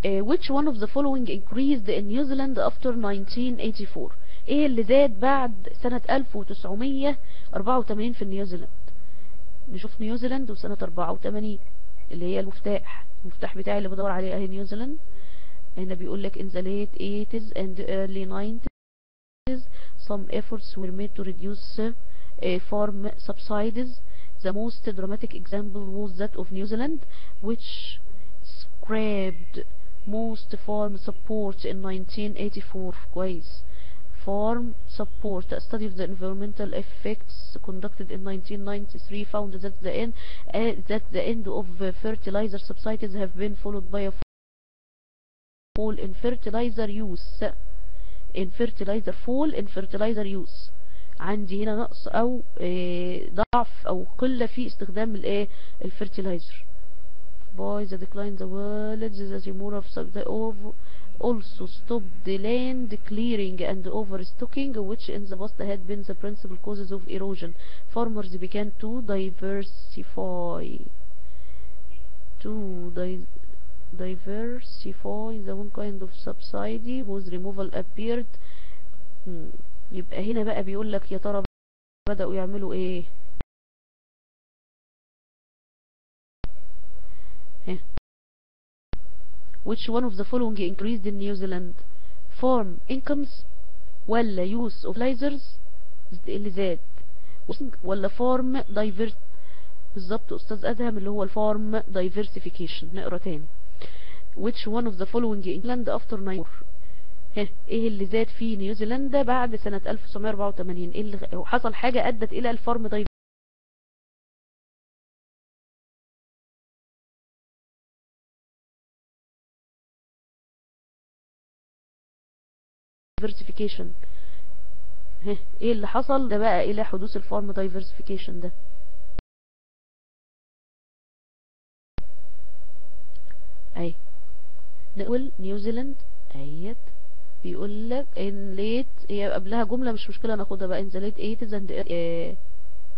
which one of the following increased in New Zealand after nineteen eighty-four. ايه اللي زاد بعد سنه ألف وتسعمية وأربعة وثمانين في نيوزيلاند؟ نشوف نيوزيلاند وسنة أربعة وثمانين اللي هي المفتاح، المفتاح بتاعي اللي بدور عليه اهي نيوزيلاند. هنا بيقول لك in the late eighties and early nineties some efforts were made to reduce uh, farm subsidies. The most dramatic example was that of New Zealand which scrapped most farm support in nineteen eighty-four. كويس. Farm support. A study of the environmental effects conducted in nineteen ninety-three found that the end uh, that the end of fertilizer subsidies have been followed by a fall in fertilizer use. In fertilizer fall in fertilizer use. عندي هنا نقص او ضعف او قله في استخدام الايه الفيرتيلايزر. By the decline the village that more of the over also stopped the land clearing and overstocking which in the past had been the principal causes of erosion. Farmers began to diversify to di diversify the one kind of subsidy whose removal appeared. يبقى هنا بقى بيقول لك يا ترى بدأوا يعملوا ايه؟ Which one of the following increased in New Zealand? Farm incomes ولا use of fertilizers اللي زاد ولا farm divert. بالظبط أستاذ أدهم اللي هو الفارم diversification. نقرأ تاني. Which one of the following in England after nine ايه اللي زاد في نيوزيلندا بعد سنة ألف وتسعمية وأربعة وثمانين؟ ايه اللي حصل حاجة ادت الى الفارم دايفيرسيفيكيشن؟ دايفيرسيفيكيشن ايه اللي حصل ده بقى الى حدوث الفارم دايفيرسيفيكيشن ده؟ اي نقول نيوزيلند ايت بيقول لك ان ليت هي قبلها جمله مش مشكله ناخدها بقى. ان ذا ليت ايتيز اند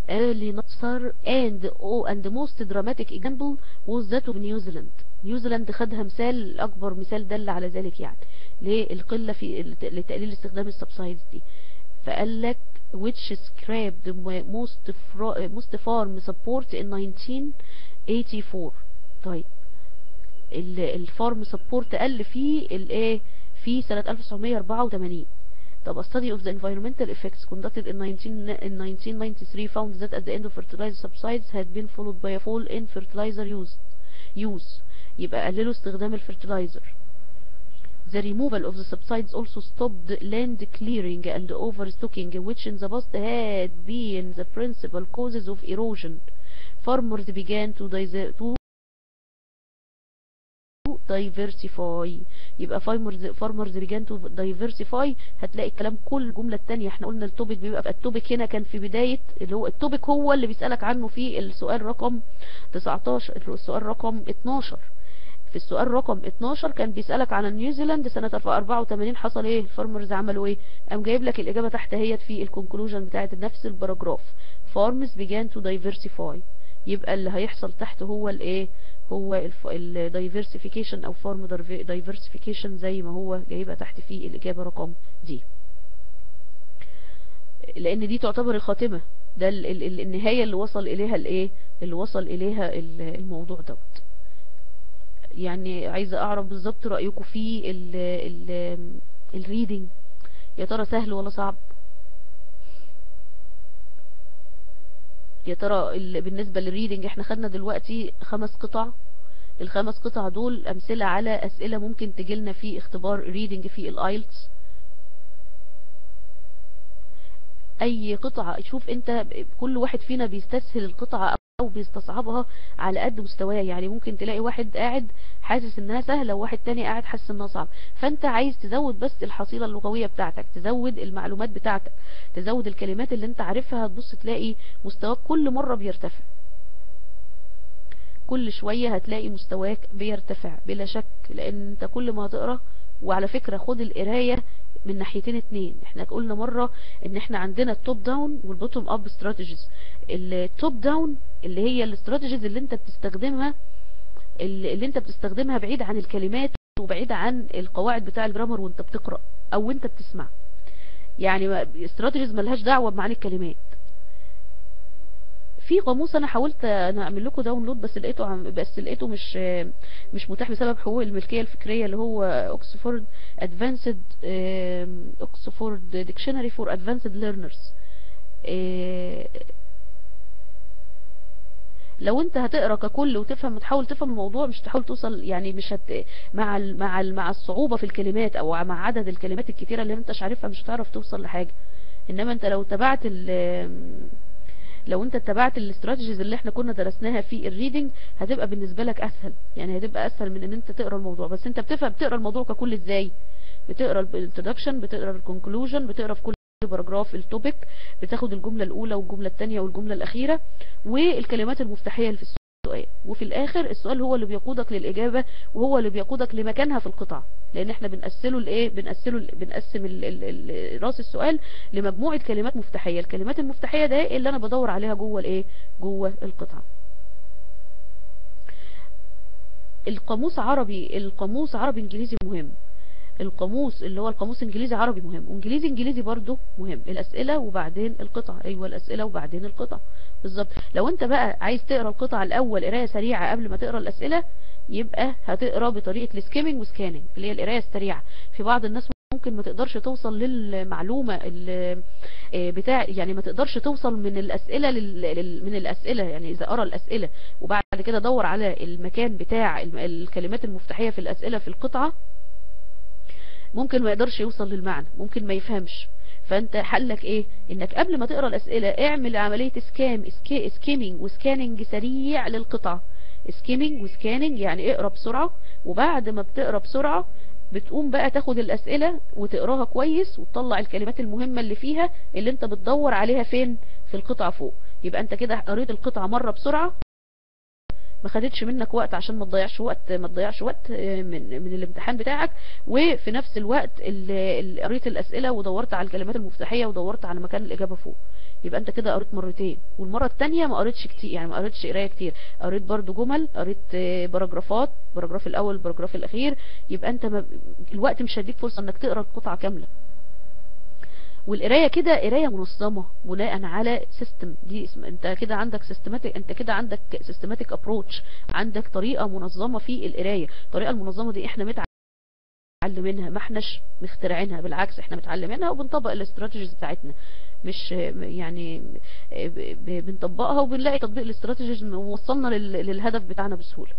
early نصر and او oh, and the most dramatic example was that of نيوزيلند. نيوزيلند خدها مثال، اكبر مثال دل على ذلك يعني ليه القله في لتقليل استخدام السبسايدز دي. فقال لك which scrapped most most farm support in nineteen eighty-four. طيب الفارم سبورت قل فيه الايه في سنه ألف وتسعمية وأربعة وثمانين. طب a study of the environmental effects conducted in nineteen ninety-three found that at the end of fertilizer subsidies had been followed by a fall in fertilizer use use يبقى قللوا استخدام الفيرتيلايزر. The removal of the subsidies also stopped land clearing and overstocking which in the past had been the principal causes of erosion. Farmers began to to diversify. يبقى farmers began to diversify. هتلاقي الكلام كل الجمله الثانيه احنا قلنا التوبيك بيبقى التوبيك هنا كان في بدايه اللي هو التوبيك هو اللي بيسالك عنه في السؤال رقم تسعتاشر. السؤال رقم اتناشر في السؤال رقم اتناشر كان بيسالك عن نيوزيلند سنه أربعة وثمانين حصل ايه، الفارمرز عملوا ايه، قام جايب لك الاجابه تحت اهيت في الكونكلوجن بتاعه نفس الباراجراف. farmers began to diversify يبقى اللي هيحصل تحت هو الايه، هو الدايفيرسيفيكيشن او فارم دايفيرسيفيكيشن زي ما هو جايبها تحت في الاجابه رقم دي، لان دي تعتبر الخاتمه، ده ال ال ال النهايه اللي وصل اليها الايه، اللي وصل اليها الموضوع دوت. يعني عايزه اعرف بالظبط رايكم في ال ال الريدنج، يا ترى سهل ولا صعب؟ يا ترى بالنسبه للريدنج احنا خدنا دلوقتي خمس قطع، الخمس قطع دول امثله على اسئله ممكن تجيلنا في اختبار ريدنج في الايلتس. اي قطعه شوف انت، كل واحد فينا بيستسهل القطعه او بيستصعبها على قد مستواه، يعني ممكن تلاقي واحد قاعد حاسس انها سهله وواحد تاني قاعد حاسس انها صعبه، فانت عايز تزود بس الحصيله اللغويه بتاعتك، تزود المعلومات بتاعتك، تزود الكلمات اللي انت عارفها، هتبص تلاقي مستواك كل مره بيرتفع، كل شويه هتلاقي مستواك بيرتفع بلا شك، لان انت كل ما هتقرا. وعلى فكره خد القرايه من ناحيتين اتنين، احنا قلنا مره ان احنا عندنا التوب داون والبوتوم اب استراتيجيز. التوب داون اللي هي الاستراتيجيز اللي انت بتستخدمها اللي انت بتستخدمها بعيد عن الكلمات وبعيد عن القواعد بتاع الجرامر وانت بتقرا او انت بتسمع، يعني استراتيجيز ملهاش دعوه بمعاني الكلمات. في قاموس انا حاولت انا اعمل لكم داونلود بس لقيته عم بس لقيته مش مش متاح بسبب حقوق الملكيه الفكريه، اللي هو اوكسفورد ادفانسد اوكسفورد ديكشنري فور ادفانسد ليرنرز. لو انت هتقرا ككل وتفهم وتحاول تفهم الموضوع مش تحاول توصل، يعني مش هت... مع ال... مع ال... مع الصعوبه في الكلمات او مع عدد الكلمات الكتيره اللي انت مش عارفها مش هتعرف توصل لحاجه. انما انت لو تبعت ال... لو انت اتبعت الاستراتيجيز اللي احنا كنا درسناها في الريدنج هتبقى بالنسبه لك اسهل، يعني هتبقى اسهل من ان انت تقرا الموضوع. بس انت بتفهم بتقرا الموضوع ككل ازاي؟ بتقرا الانترودكشن، بتقرا الكونكلوجن، بتقرا في كل الباراجراف التوبيك، بتاخد الجمله الاولى والجمله الثانيه والجمله الاخيره والكلمات المفتاحيه اللي في السؤال، وفي الاخر السؤال هو اللي بيقودك للاجابه وهو اللي بيقودك لمكانها في القطعه، لان احنا بنقسله لايه؟ بنقسله بنقسم راس السؤال لمجموعه كلمات مفتاحيه، الكلمات المفتاحيه ده اللي انا بدور عليها جوه الايه؟ جوه القطعه. القاموس عربي القاموس عربي انجليزي مهم، القاموس اللي هو القاموس انجليزي عربي مهم، وانجليزي انجليزي برضه مهم. الاسئله وبعدين القطعه، ايوه الاسئله وبعدين القطعه بالظبط. لو انت بقى عايز تقرا القطعه الاول قرايه سريعه قبل ما تقرا الاسئله، يبقى هتقرا بطريقه السكيمنج وسكاننج اللي هي القرايه السريعه. في بعض الناس ممكن ما تقدرش توصل للمعلومه بتاع، يعني ما تقدرش توصل من الاسئله لل... من الاسئله، يعني اذا قرا الاسئله وبعد كده دور على المكان بتاع الكلمات المفتاحيه في الاسئله في القطعه، ممكن ما يقدرش يوصل للمعنى، ممكن ما يفهمش. فانت حلك ايه؟ انك قبل ما تقرا الاسئله اعمل عمليه اسكام اسكي سكيمنج وسكاننج سريع للقطعه. سكيمنج وسكاننج يعني اقرا بسرعه، وبعد ما بتقرا بسرعه بتقوم بقى تاخد الاسئله وتقراها كويس وتطلع الكلمات المهمه اللي فيها اللي انت بتدور عليها فين؟ في القطعه فوق. يبقى انت كده قريت القطعه مره بسرعه، ما خدتش منك وقت عشان ما تضيعش وقت ما تضيعش وقت من من الامتحان بتاعك، وفي نفس الوقت قريت الاسئله ودورت على الكلمات المفتاحيه ودورت على مكان الاجابه فوق. يبقى انت كده قريت مرتين، والمره الثانيه ما قريتش كتير، يعني ما قريتش قرايه كتير، قريت برده جمل، قريت باراجرافات، باراجراف الاول باراجراف الاخير. يبقى انت ما... الوقت مش هيديك فرصه انك تقرا القطعه كامله. والقرايه كده قرايه منظمه بناء على سيستم، دي اسم انت كده عندك سيستماتيك انت كده عندك سيستماتيك ابروتش، عندك طريقه منظمه في القرايه. الطريقه المنظمه دي احنا متعلمينها، ما احناش مخترعينها، بالعكس احنا متعلمينها وبنطبق الاستراتيجيز بتاعتنا، مش يعني بنطبقها وبنلاقي تطبيق الاستراتيجيز ووصلنا للهدف بتاعنا بسهوله.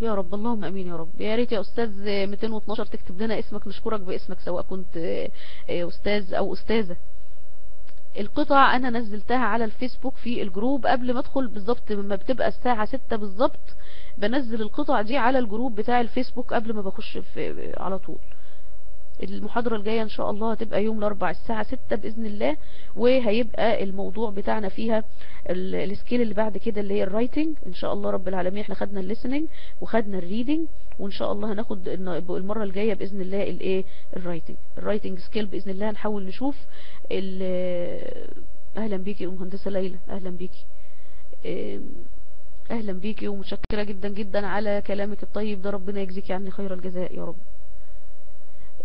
يا رب اللهم امين يا رب. يا ريت يا استاذ مئتين واثناشر تكتب لنا اسمك، نشكرك باسمك سواء كنت استاذ او استاذه. القطع انا نزلتها على الفيسبوك في الجروب قبل ما ادخل بالظبط، لما بتبقى الساعه ستة بالظبط بنزل القطع دي على الجروب بتاع الفيسبوك قبل ما بخش في على طول. المحاضرة الجاية ان شاء الله هتبقى يوم الاربعاء الساعة ستة باذن الله، وهيبقى الموضوع بتاعنا فيها السكيل اللي بعد كده اللي هي الرايتنج ان شاء الله رب العالمين. احنا خدنا الليسننج وخدنا الريدنج، وان شاء الله هناخد المرة الجاية باذن الله الايه الرايتنج الرايتنج سكيل باذن الله. هنحاول نشوف اهلا بيكي يا مهندسة ليلى، اهلا بيكي اهلا بيكي ومتشكرة جدا جدا على كلامك الطيب ده، ربنا يجزيكي عني خير الجزاء يا رب.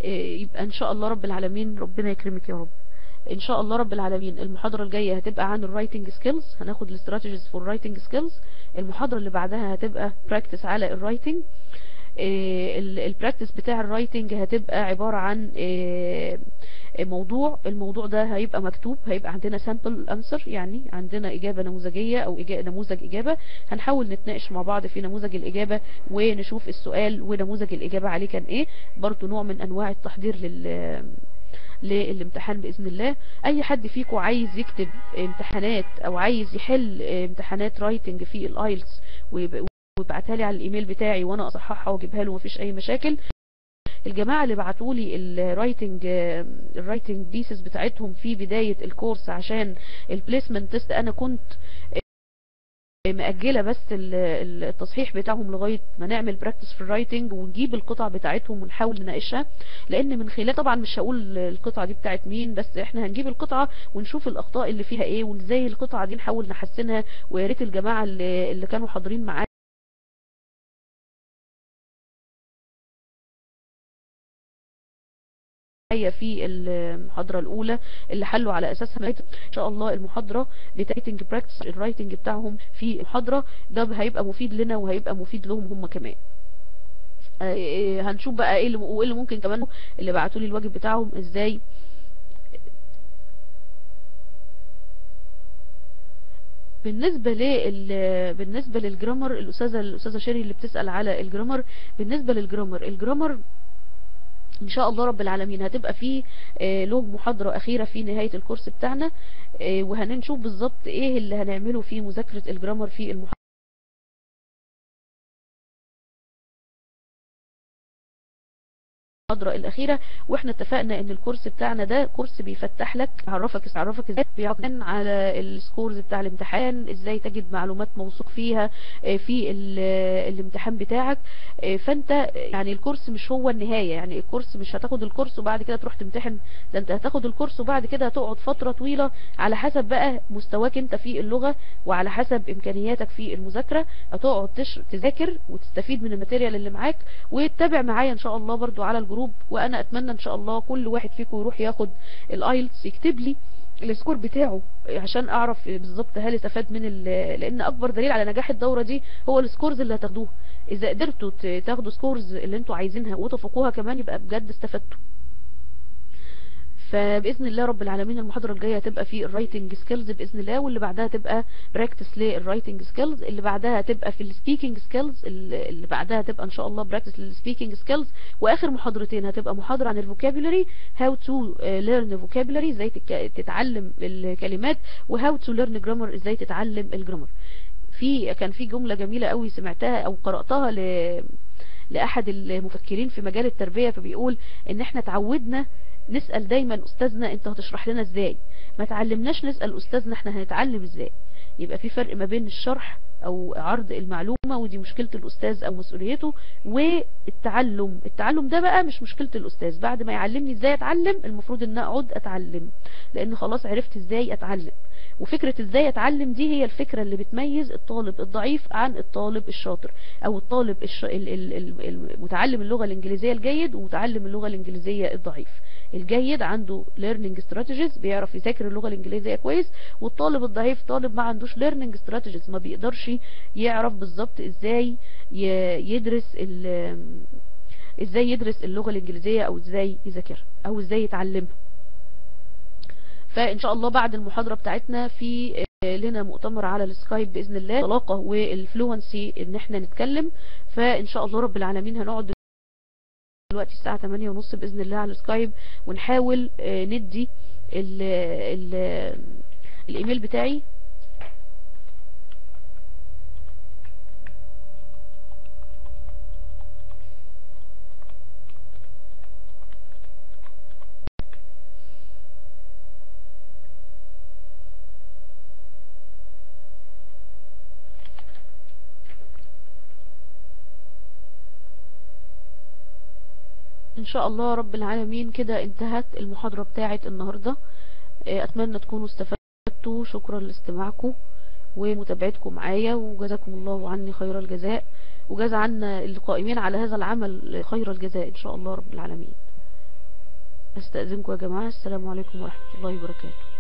يبقى ان شاء الله رب العالمين ربنا يكرمك يا رب. ان شاء الله رب العالمين المحاضره الجايه هتبقى عن الرايتنج سكيلز، هناخد الاستراتيجيز فور رايتنج سكيلز. المحاضره اللي بعدها هتبقى براكتس على الرايتنج، البراكتس بتاع الرايتنج هتبقى عباره عن موضوع، الموضوع ده هيبقى مكتوب، هيبقى عندنا سامبل انسر، يعني عندنا اجابه نموذجيه او نموذج اجابه، هنحاول نتناقش مع بعض في نموذج الاجابه ونشوف السؤال ونموذج الاجابه عليه كان ايه، برضو نوع من انواع التحضير لل للامتحان باذن الله. اي حد فيكم عايز يكتب امتحانات او عايز يحل امتحانات رايتنج في الايلتس ويبعتها لي على الايميل بتاعي وانا اصححها واجيبها له، مفيش اي مشاكل. الجماعه اللي بعتوا لي الرايتنج الرايتنج بيسز بتاعتهم في بدايه الكورس عشان البليسمنت تيست، انا كنت مأجله بس التصحيح بتاعهم لغايه ما نعمل براكتس في الرايتنج ونجيب القطع بتاعتهم ونحاول نناقشها، لان من خلال طبعا مش هقول القطعه دي بتاعت مين، بس احنا هنجيب القطعه ونشوف الاخطاء اللي فيها ايه وازاي القطعه دي نحاول نحسنها. ويا ريت الجماعه اللي, اللي كانوا حاضرين معايا في المحاضره الاولى اللي حلوا على اساسها ان شاء الله المحاضره بتايتنج براكتس الرايتنج بتاعهم في المحاضره ده هيبقى مفيد لنا وهيبقى مفيد لهم هم كمان. هنشوف بقى ايه اللي ممكن كمان اللي بعتوا لي الواجب بتاعهم ازاي. بالنسبه لل بالنسبه للجرامر، الاستاذه الاستاذه شيري اللي بتسال على الجرامر، بالنسبه للجرامر الجرامر ان شاء الله رب العالمين هتبقى فيه له محاضرة اخيرة في نهاية الكورس بتاعنا، وهنشوف بالظبط ايه اللي هنعمله في مذاكرة الجرامر في المحاضرة المحاضرة الأخيرة، واحنا اتفقنا ان الكورس بتاعنا ده كورس بيفتح لك، يعرفك يعرفك ازاي بيعتمد على السكورز بتاع الامتحان، ازاي تجد معلومات موثوق فيها في الامتحان بتاعك. فانت يعني الكورس مش هو النهاية، يعني الكورس مش هتاخد الكورس وبعد كده تروح تمتحن، ده انت هتاخد الكورس وبعد كده هتقعد فترة طويلة على حسب بقى مستواك انت في اللغة وعلى حسب امكانياتك في المذاكرة، هتقعد تذاكر وتستفيد من الماتيريال اللي معاك، وتتابع معايا ان شاء الله برضو على الجروب. وانا اتمنى ان شاء الله كل واحد فيكم يروح ياخد الايلتس يكتب لي السكور بتاعه عشان اعرف بالظبط هل استفاد من ال... لان اكبر دليل على نجاح الدوره دي هو السكورز اللي هتاخدوها. اذا قدرتوا تاخدوا سكورز اللي انتوا عايزينها وتفوقوها كمان يبقى بجد استفدتوا. فباذن الله رب العالمين المحاضره الجايه هتبقى في الرايتنج سكيلز باذن الله، واللي بعدها تبقى براكتس للرايتنج سكيلز، اللي بعدها تبقى في السبيكنج سكيلز، اللي بعدها تبقى ان شاء الله براكتس للسبيكنج سكيلز، واخر محاضرتين هتبقى محاضره عن الفوكابولري، هاو تو ليرن فوكابولري، ازاي تتعلم الكلمات، وهاو تو ليرن جرامر، ازاي تتعلم الجرامر. في كان في جمله جميله قوي سمعتها او قراتها ل لاحد المفكرين في مجال التربيه، فبيقول ان احنا اتعودنا نسأل دايما أستاذنا أنت هتشرح لنا إزاي، ما تعلمناش نسأل أستاذنا إحنا هنتعلم إزاي. يبقى في فرق ما بين الشرح أو عرض المعلومة، ودي مشكلة الأستاذ أو مسؤوليته، والتعلم. التعلم ده بقى مش مشكلة الأستاذ، بعد ما يعلمني إزاي أتعلم المفروض إن أقعد أتعلم، لأن خلاص عرفت إزاي أتعلم. وفكرة إزاي أتعلم دي هي الفكرة اللي بتميز الطالب الضعيف عن الطالب الشاطر، أو الطالب المتعلم اللغة الإنجليزية الجيد ومتعلم اللغة الإنجليزية الضعيف. الجيد عنده learning strategies، بيعرف يذاكر اللغة الإنجليزية كويس، والطالب الضعيف طالب ما عندوش learning strategies، ما بيقدرش يعرف بالظبط ازاي يدرس ازاي يدرس اللغة الإنجليزية، او ازاي يذاكرها او ازاي يتعلمها. فان شاء الله بعد المحاضرة بتاعتنا في لنا مؤتمر على السكايب باذن الله، الطلاقة والفلوينسي ان احنا نتكلم. فان شاء الله رب العالمين هنقعد دلوقتي الساعة تمانية وتلاتين باذن الله على السكايب، ونحاول ندي ال ال الايميل بتاعي ان شاء الله رب العالمين. كده انتهت المحاضرة بتاعة النهاردة، اتمنى تكونوا استفدتوا. شكرا لاستماعكم ومتابعتكم معايا، وجزاكم الله عني خير الجزاء، وجزا عنا القائمين على هذا العمل خير الجزاء ان شاء الله رب العالمين. استأذنكم يا جماعة، السلام عليكم ورحمة الله وبركاته.